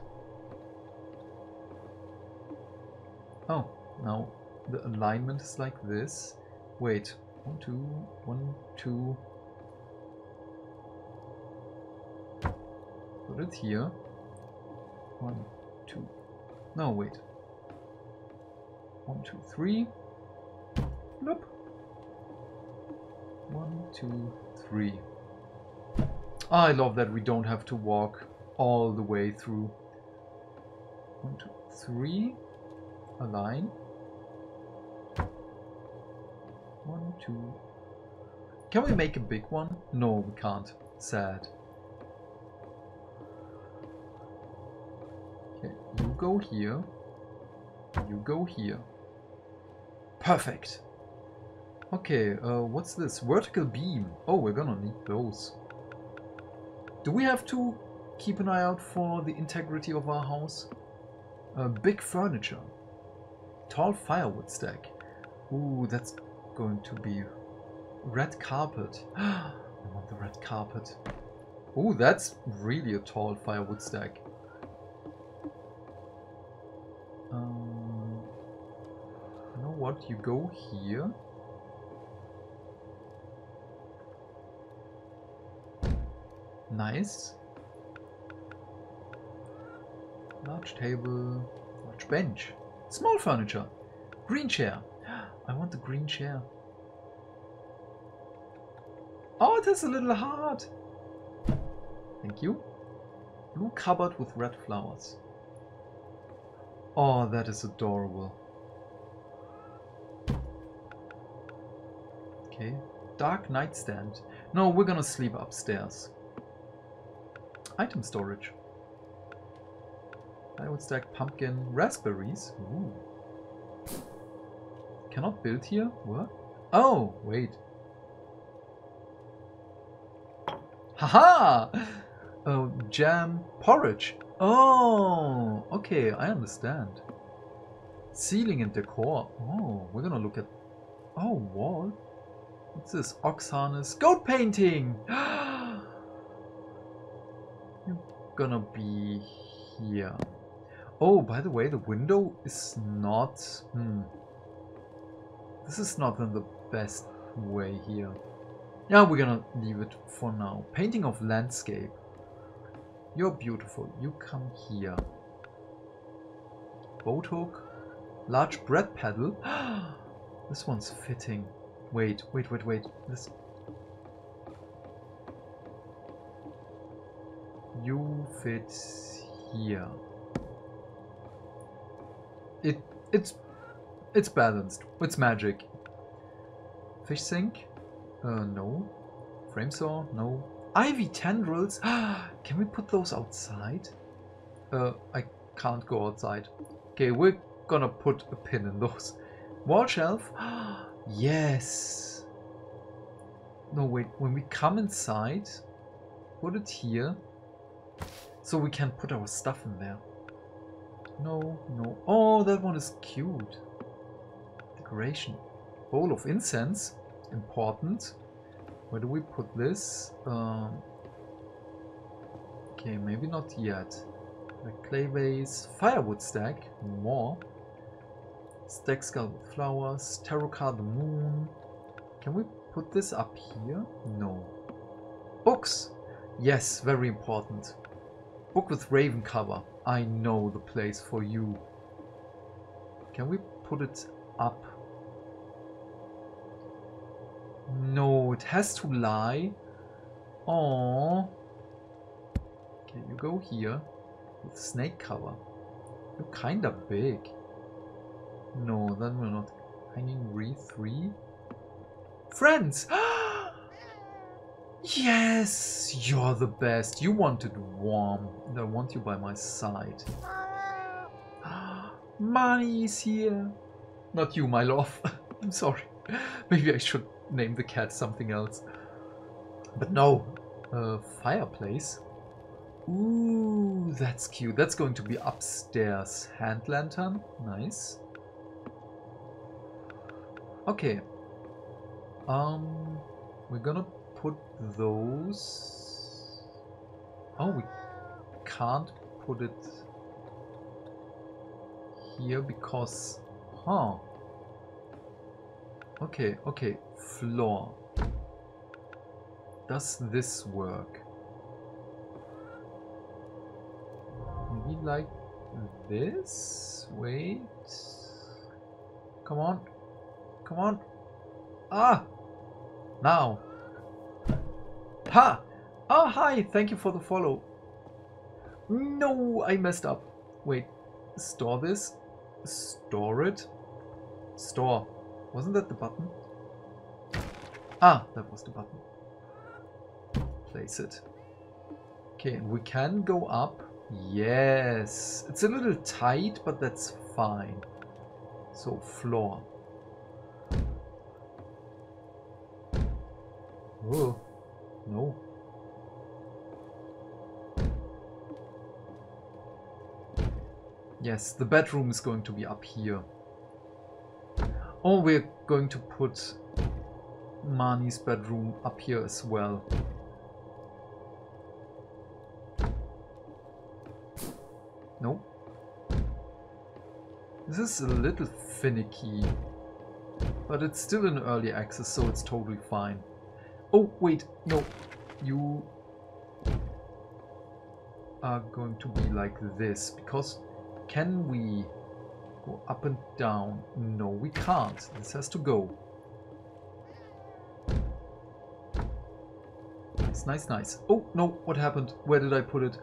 Oh, now the alignment is like this. Wait. 1, 2, 1, 2. Put it here. 1, 2. No, wait. 1, 2, 3. Bloop. 1, 2, 3. I love that we don't have to walk all the way through. 1, 2, 3. Align. 1, 2. Can we make a big one? No, we can't. Sad. Okay, you go here. You go here. Perfect. Okay, what's this? Vertical beam. Oh, we're gonna need those. Do we have to keep an eye out for the integrity of our house? Big furniture. Tall firewood stack. Ooh, that's going to be red carpet. I want the red carpet. Ooh, that's really a tall firewood stack. You know what? You go here. Nice. Large table. Large bench. Small furniture. Green chair. I want the green chair. Oh, it has a little heart. Thank you. Blue cupboard with red flowers. Oh, that is adorable. Okay. Dark nightstand. No, we're gonna sleep upstairs. Item storage. I would stack pumpkin raspberries. Ooh. Cannot build here? What? Oh, wait. Haha! Oh, jam porridge. Oh, okay, I understand. Ceiling and decor. Oh, we're gonna look at... Oh, wall. What's this? Ox harness. Goat painting! You're gonna be here. Oh, by the way, the window is not... This is not in the best way here. Yeah, we're gonna leave it for now. Painting of landscape. You're beautiful. You come here. Boat hook. Large bread paddle. This one's fitting. Wait, wait, wait, wait. This... You fit here. It's balanced. It's magic. Fish sink? No. Frame saw? No. Ivy tendrils? Can we put those outside? I can't go outside. Okay, we're gonna put a pin in those. Wall shelf? Yes! No, wait. When we come inside, put it here. So we can put our stuff in there. No, no. Oh, that one is cute. Decoration. Bowl of incense. Important. Where do we put this? Okay, maybe not yet. A clay vase. Firewood stack. More. Stack skull with flowers. Tarot card, the moon. Can we put this up here? No. Books. Yes, very important. Book with raven cover. I know the place for you. Can we put it up? No, it has to lie. Oh. Okay, you go here with snake cover. You're kinda big. No, then we're not. Hanging wreath 3. Friends! Yes! You're the best. You wanted warm. I want you by my side. Money is here. Not you, my love. I'm sorry. Maybe I should name the cat something else. But no. Fireplace. Ooh, that's cute. That's going to be upstairs. Hand lantern. Nice. Okay. We're gonna put those... Oh, we can't put it here because... Huh. Okay, okay. Floor. Does this work? Maybe like this? Wait. Come on. Come on. Ah! Now. Ha! Oh, hi! Thank you for the follow. No, I messed up. Wait. Store this. Store it. Store. Wasn't that the button? Ah, that was the button. Place it. Okay, and we can go up. Yes. It's a little tight, but that's fine. So, floor. Oh, no. Yes, the bedroom is going to be up here. Oh, we're going to put Marnie's bedroom up here as well. No. This is a little finicky, but it's still in early access, so it's totally fine. Oh, wait, no, you are going to be like this, because can we go up and down? No, we can't. This has to go. Nice, nice, nice. Oh, no, what happened? Where did I put it?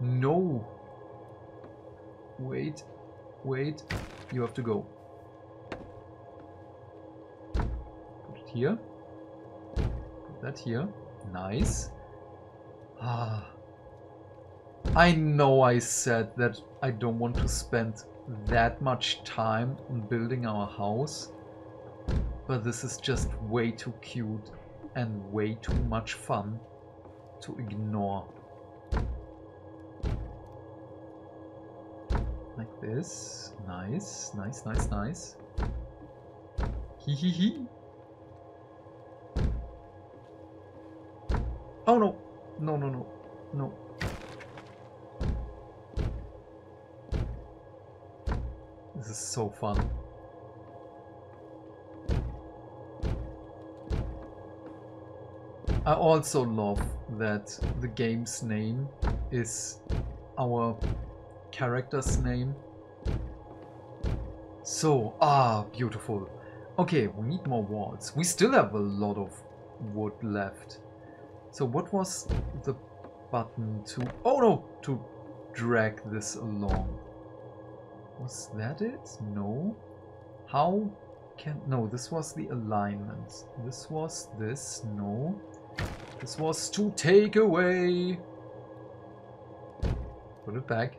No. Wait, wait, you have to go. Put it here. That here. Nice. Ah. I know I said that I don't want to spend that much time on building our house, but this is just way too cute and way too much fun to ignore. Like this. Nice, nice, nice, nice. Hee hee hee. Oh no, no, no, no, no. This is so fun. I also love that the game's name is our character's name. So, ah, beautiful. Okay, we need more walls. We still have a lot of wood left. So what was the button to... Oh no! To drag this along. Was that it? No. How can... No, this was the alignment. This was this. No. This was to take away. Put it back.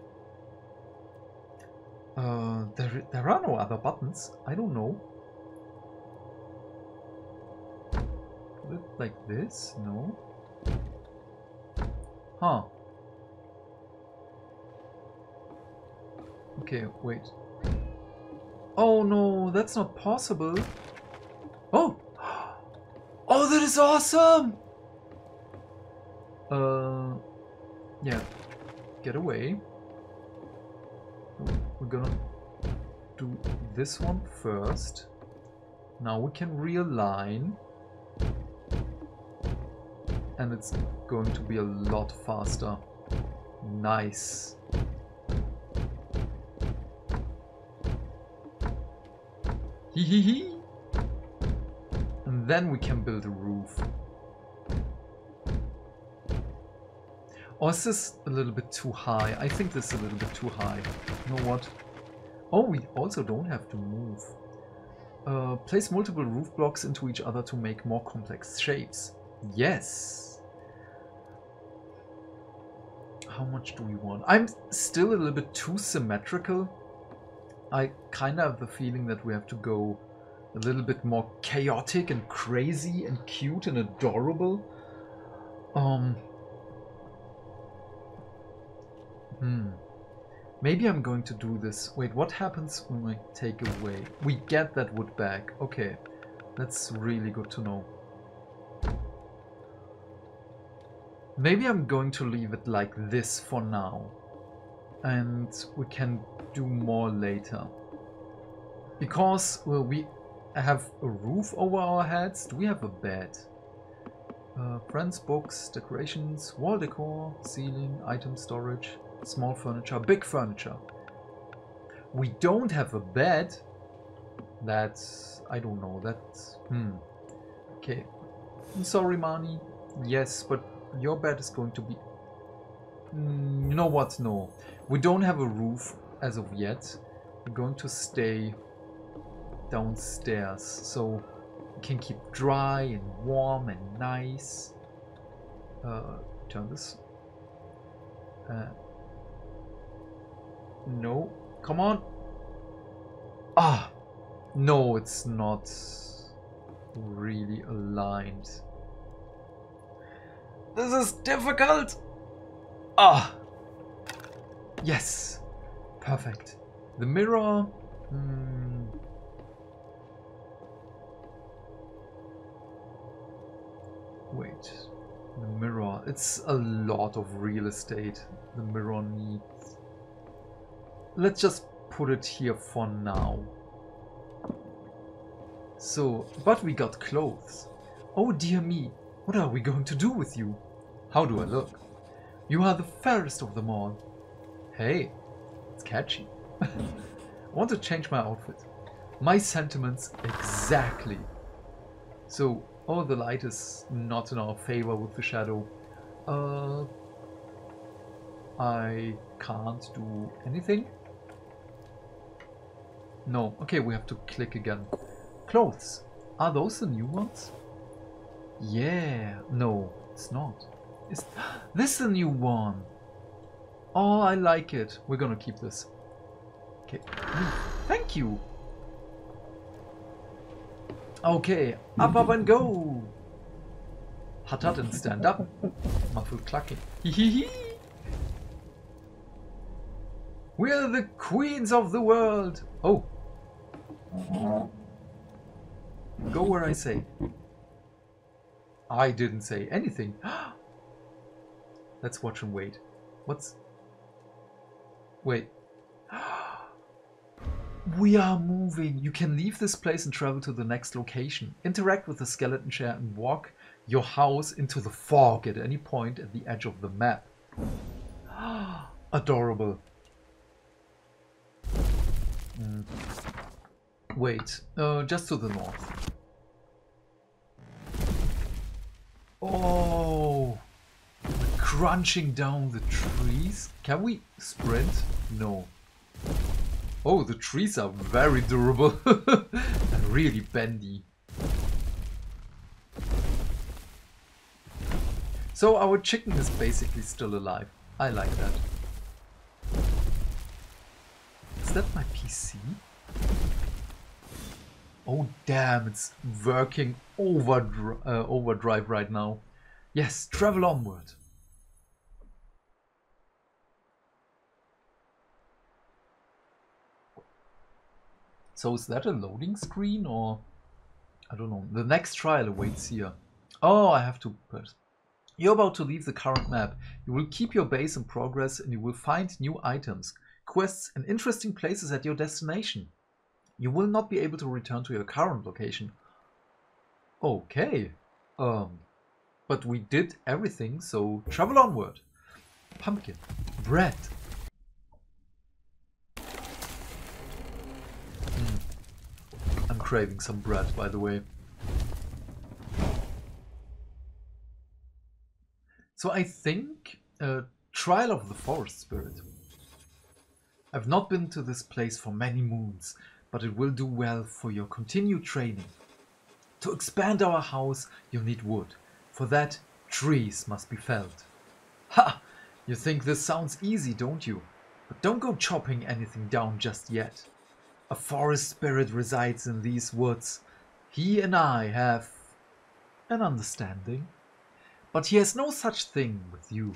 There are no other buttons. I don't know. Put it like this. No. Huh. Okay, wait. Oh no, that's not possible. Oh! Oh, that is awesome! Yeah. Get away. We're gonna do this one first. Now we can realign. And it's going to be a lot faster. Nice. Hee hee hee. And then we can build a roof. Or is this a little bit too high? I think this is a little bit too high. You know what? Oh, we also don't have to move. Place multiple roof blocks into each other to make more complex shapes. Yes. How much do we want? I'm still a little bit too symmetrical. I kind of have the feeling that we have to go a a little bit more chaotic and crazy and cute and adorable. Maybe I'm going to do this. Wait, what happens when we take away? We get that wood back. Okay, that's really good to know. Maybe I'm going to leave it like this for now. And we can do more later. Because well, we have a roof over our heads. Do we have a bed? Friends, books, decorations, wall decor, ceiling, item storage, small furniture, big furniture. We don't have a bed. That's... I don't know. That's... Okay. I'm sorry, Marnie. Yes, but your bed is going to be... you know what? No. We don't have a roof as of yet. We're going to stay downstairs. So... can keep dry and warm and nice. Turn this. No, come on. Ah, no, it's not really aligned. This is difficult. Ah, yes, perfect. The mirror. Wait, the mirror, it's a lot of real estate the mirror needs. Let's just put it here for now. So, but we got clothes. Oh dear me, what are we going to do with you? How do I look? You are the fairest of them all. Hey, it's catchy. I want to change my outfit. My sentiments exactly. So, oh, the light is not in our favor with the shadow. I can't do anything. No. Okay, we have to click again. Clothes. Are those the new ones? Yeah. No, it's not. Is this the new one? Oh, I like it. We're gonna keep this. Okay. Thank you. Okay, up and go! Hut and stand up. Muffled clucking. We're the queens of the world! Oh! Go where I say. I didn't say anything. Let's watch and wait. What's... Wait. We are moving. You can leave this place and travel to the next location. Interact with the skeleton chair and walk your house into the fog at any point at the edge of the map. Adorable. Wait, just to the north. Oh, crunching down the trees. Can we sprint? No. Oh, the trees are very durable and really bendy. So our chicken is basically still alive. I like that. Is that my PC? Oh damn, it's working overdrive right now. Yes, travel onward. So is that a loading screen or... I don't know. The next trial awaits here. Oh, I have to press. You're about to leave the current map. You will keep your base in progress and you will find new items, quests and interesting places at your destination. You will not be able to return to your current location. Okay. But we did everything, so travel onward. Pumpkin. Bread. Craving some bread, by the way. So I think Trial of the Forest Spirit. I've not been to this place for many moons, but it will do well for your continued training. To expand our house, you'll need wood. For that, trees must be felled. Ha! You think this sounds easy, don't you? But don't go chopping anything down just yet. A forest spirit resides in these woods He and I have an understanding, but he has no such thing with you.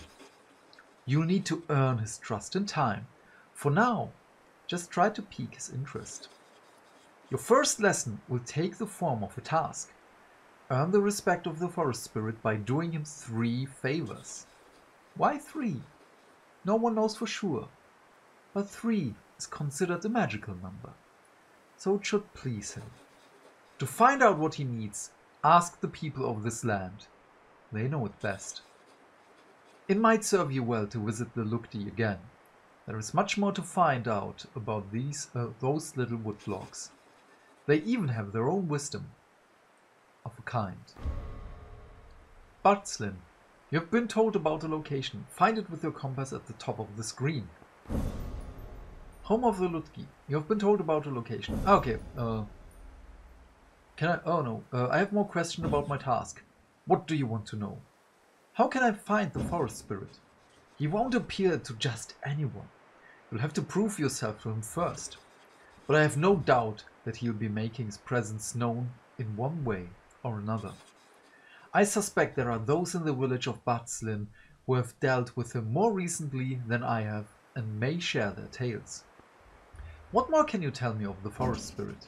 You'll need to earn his trust in time. For now, just try to pique his interest. Your first lesson will take the form of a task. Earn the respect of the forest spirit by doing him 3 favors. Why 3? No one knows for sure, but 3 is considered a magical number, so it should please him. To find out what he needs, ask the people of this land. They know it best. It might serve you well to visit the Lutki again. There is much more to find out about those little wood blocks. They even have their own wisdom of a kind. Barzlin, you have been told about the location. Find it with your compass at the top of the screen. Home of the Lutki. You have been told about the location. Okay, can I? Oh no, I have more question about my task. What do you want to know? How can I find the forest spirit? He won't appear to just anyone. You'll have to prove yourself to him first. But I have no doubt that he'll be making his presence known in one way or another. I suspect there are those in the village of Barzlin who have dealt with him more recently than I have and may share their tales. What more can you tell me of the forest spirit?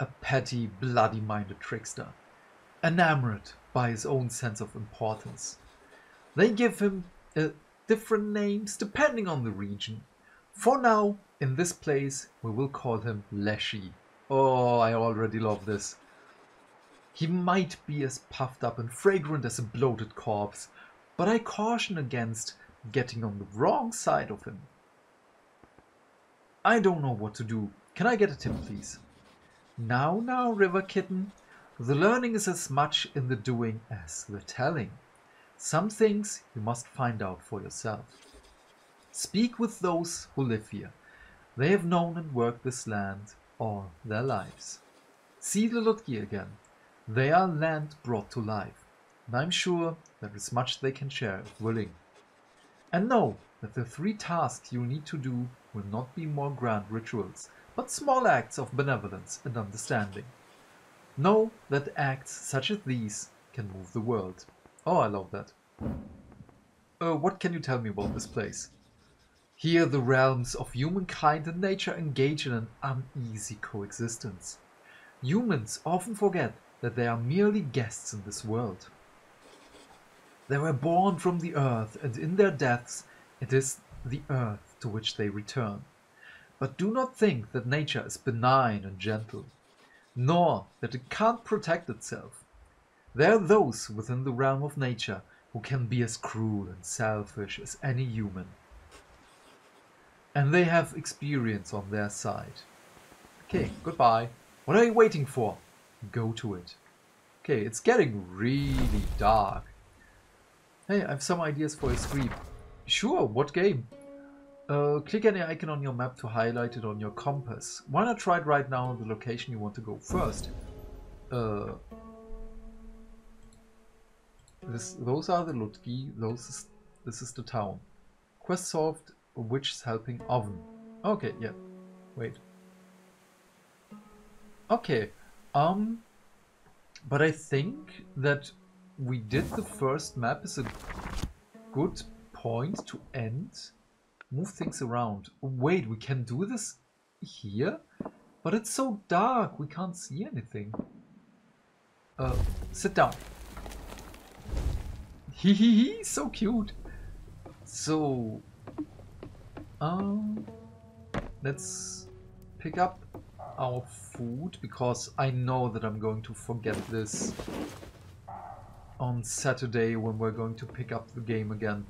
A petty, bloody-minded trickster, enamored by his own sense of importance. They give him different names depending on the region. For now, in this place, we will call him Leshy. Oh, I already love this. He might be as puffed up and fragrant as a bloated corpse, but I caution against getting on the wrong side of him. I don't know what to do. Can I get a tip, please? Now, now, River Kitten, the learning is as much in the doing as the telling. Some things you must find out for yourself. Speak with those who live here. They have known and worked this land all their lives. See the Lutki again. They are land brought to life, and I'm sure there is much they can share if willing. And know that the 3 tasks you need to do will not be more grand rituals, but small acts of benevolence and understanding. Know that acts such as these can move the world. Oh, I love that. What can you tell me about this place? Here the realms of humankind and nature engage in an uneasy coexistence. Humans often forget that they are merely guests in this world. They were born from the earth, and in their deaths it is the earth to which they return. But do not think that nature is benign and gentle, nor that it can't protect itself. There are those within the realm of nature who can be as cruel and selfish as any human. And they have experience on their side. Okay, goodbye. What are you waiting for? Go to it. Okay, it's getting really dark. Hey, I have some ideas for a scream. Sure, what game? Click any icon on your map to highlight it on your compass. Why not try it right now on the location you want to go first? Those are the Lutki. This is the town. Quest solved. A witch's helping oven. Okay, yeah. Wait. Okay. But I think that we did the first map is a good point to end. Move things around. Wait, we can do this here? But it's so dark, we can't see anything. Sit down. Hehehe, so cute. So, let's pick up our food, because I know that I'm going to forget this on Saturday when we're going to pick up the game again.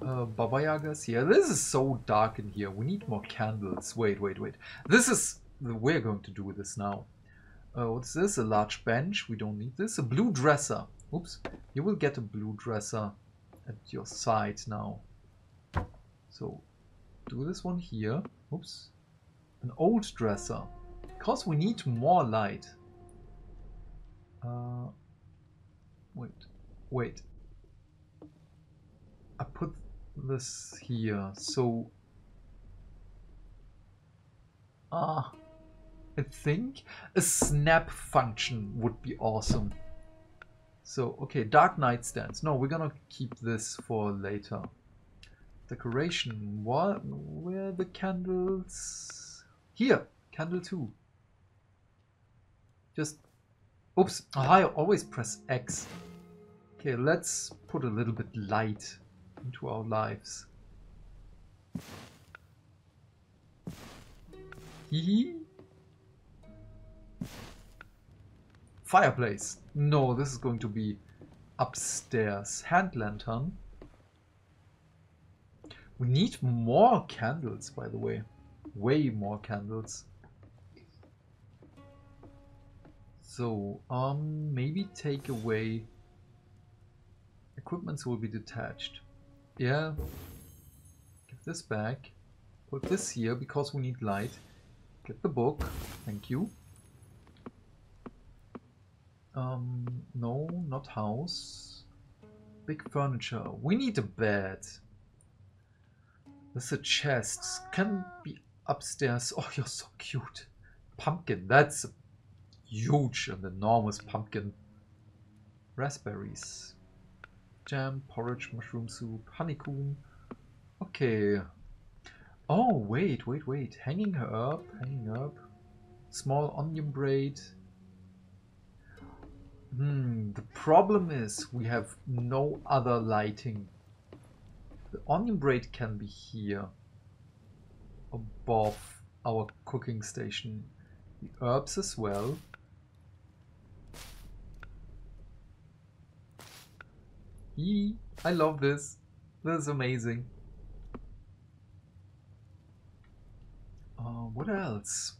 Baba Yagas, yeah, this is so dark in here. We need more candles. Wait. We're going to do this now. What's this? A large bench. We don't need this. A blue dresser. Oops. You will get a blue dresser at your side now. So, do this one here. Oops. An old dresser. Because we need more light. Wait. I put this here, so... Ah, I think. A snap function would be awesome. So, okay, Dark Knight stance. No, we're gonna keep this for later. Decoration. What? Where are the candles? Here! Candle 2. Just... Oops! Oh, I always press X. Okay, let's put a little bit light into our lives. Hee-hee. Fireplace. No, this is going to be upstairs. Hand lantern. We need more candles, by the way. Way more candles. So, maybe take away... Equipments will be detached. Yeah. Give this back. Put this here, because we need light. Get the book. Thank you. No, not house. Big furniture. We need a bed. This is a chest. Can be upstairs. Oh, you're so cute. Pumpkin. That's a huge and enormous pumpkin. Raspberries. Jam, porridge, mushroom soup, honeycomb. Okay. Oh, wait, wait, wait. Hanging her up. Hanging up. Small onion braid. The problem is we have no other lighting. The onion braid can be here, above our cooking station. The herbs as well. Yee, I love this. This is amazing. What else?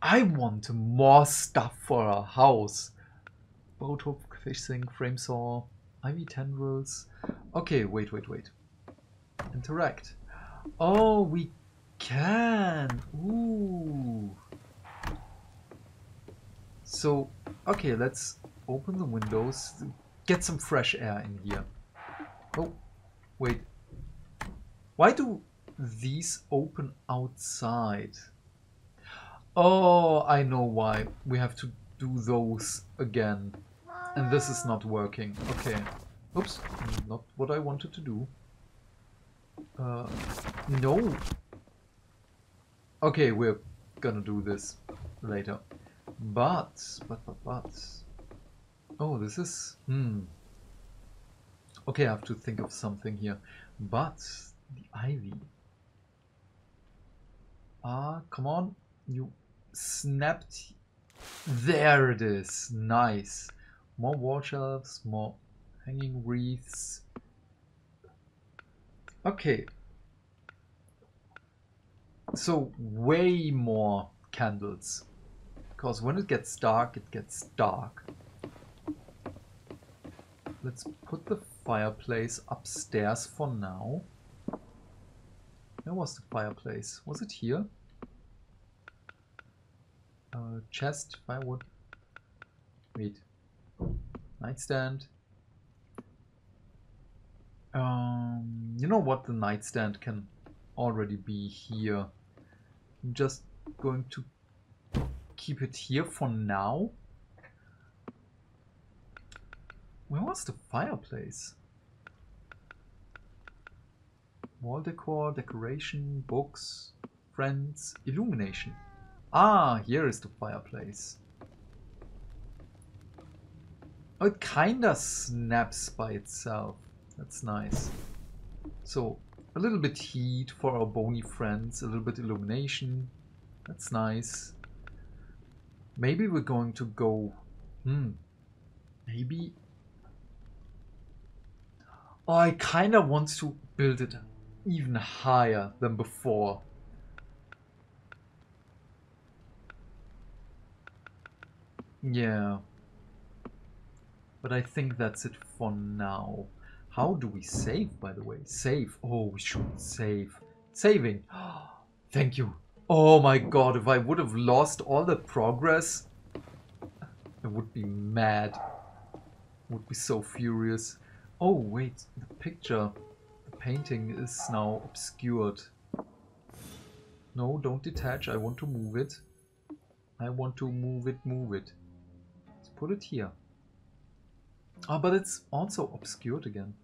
I want more stuff for our house. Boat hook, fish sink, frame saw, ivy tendrils. Okay, wait, wait, wait. Interact. Oh, we can. Ooh. So, okay, let's open the windows. Get some fresh air in here. Oh, wait. Why do these open outside? Oh, I know why. We have to do those again. And this is not working. Okay. Oops. Not what I wanted to do. No. Okay, we're gonna do this later. But. Oh, this is... Okay, I have to think of something here. But, the ivy. Ah, come on. You snapped... There it is. Nice. More wall shelves, more hanging wreaths. Okay. So, way more candles. Because when it gets dark. Let's put the fireplace upstairs for now. Where was the fireplace? Was it here? Chest, firewood, wait, nightstand. You know what? The nightstand can already be here. I'm just going to keep it here for now. Where was the fireplace? Wall decor, decoration, books, friends, illumination. Ah, here is the fireplace. Oh, it kinda snaps by itself. That's nice. So, a little bit heat for our bony friends, a little bit illumination. That's nice. Maybe we're going to go... Maybe... Oh, I kinda want to build it even higher than before. Yeah, but I think that's it for now. How do we save, by the way? Save. Oh, we should save. Saving. Thank you. Oh my god, if I would have lost all the progress, I would be mad. I would be so furious. Oh, wait, the picture, the painting is now obscured. No, don't detach, I want to move it. I want to move it. Let's put it here. Oh, but it's also obscured again.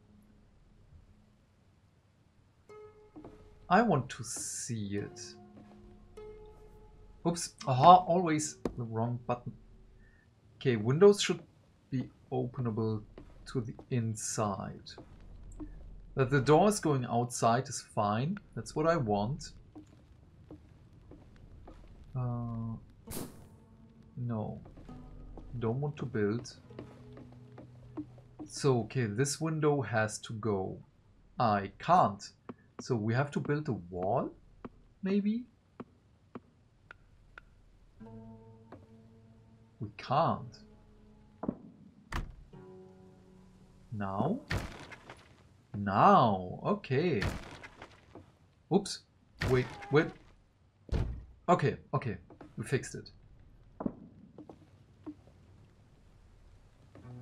I want to see it. Oops. Aha, always the wrong button. Okay, windows should be openable to the inside. That the door is going outside is fine. That's what I want. No. Don't want to build. So, okay, this window has to go. I can't. So we have to build a wall, maybe? We can't. Now? Now, okay. Oops, wait. Okay, we fixed it.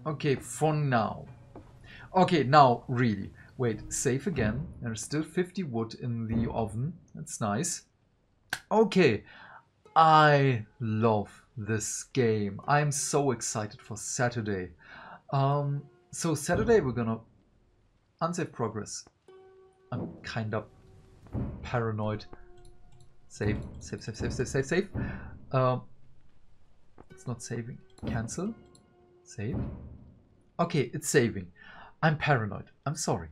Okay, for now. Okay, now, really. Wait, save again. There's still 50 wood in the oven. That's nice. Okay. I love this game. I'm so excited for Saturday. So Saturday we're gonna unsave progress. I'm kind of paranoid. Save. It's not saving. Cancel. Save. Okay, it's saving. I'm paranoid. I'm sorry.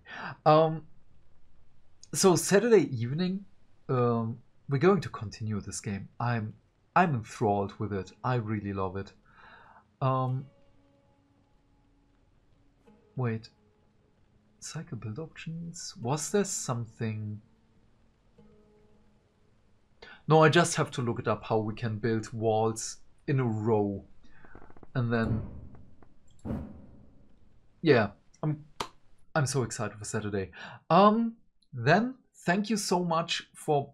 So Saturday evening, we're going to continue this game. I'm enthralled with it. I really love it. Wait. Cycle build options. Was there something? No, I just have to look it up how we can build walls in a row. And then yeah. I'm so excited for Saturday. Then thank you so much for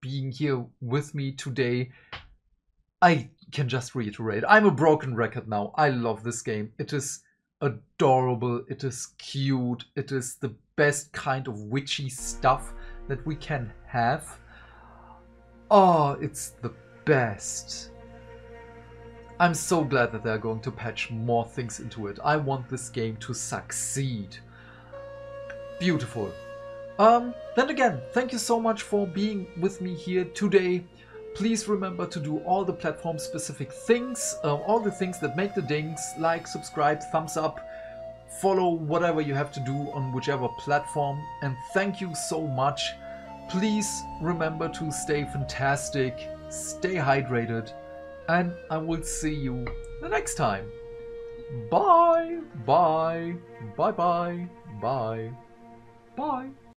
being here with me today. I can just reiterate, I'm a broken record now. I love this game. It is adorable. It is cute. It is the best kind of witchy stuff that we can have. Oh, it's the best. I'm so glad that they're going to patch more things into it. I want this game to succeed. Beautiful. Then again, thank you so much for being with me here today. Please remember to do all the platform-specific things, all the things that make the dings, like, subscribe, thumbs up, follow, whatever you have to do on whichever platform. And thank you so much. Please remember to stay fantastic, stay hydrated, and I will see you the next time. Bye. Bye. Bye. Bye. Bye. Bye.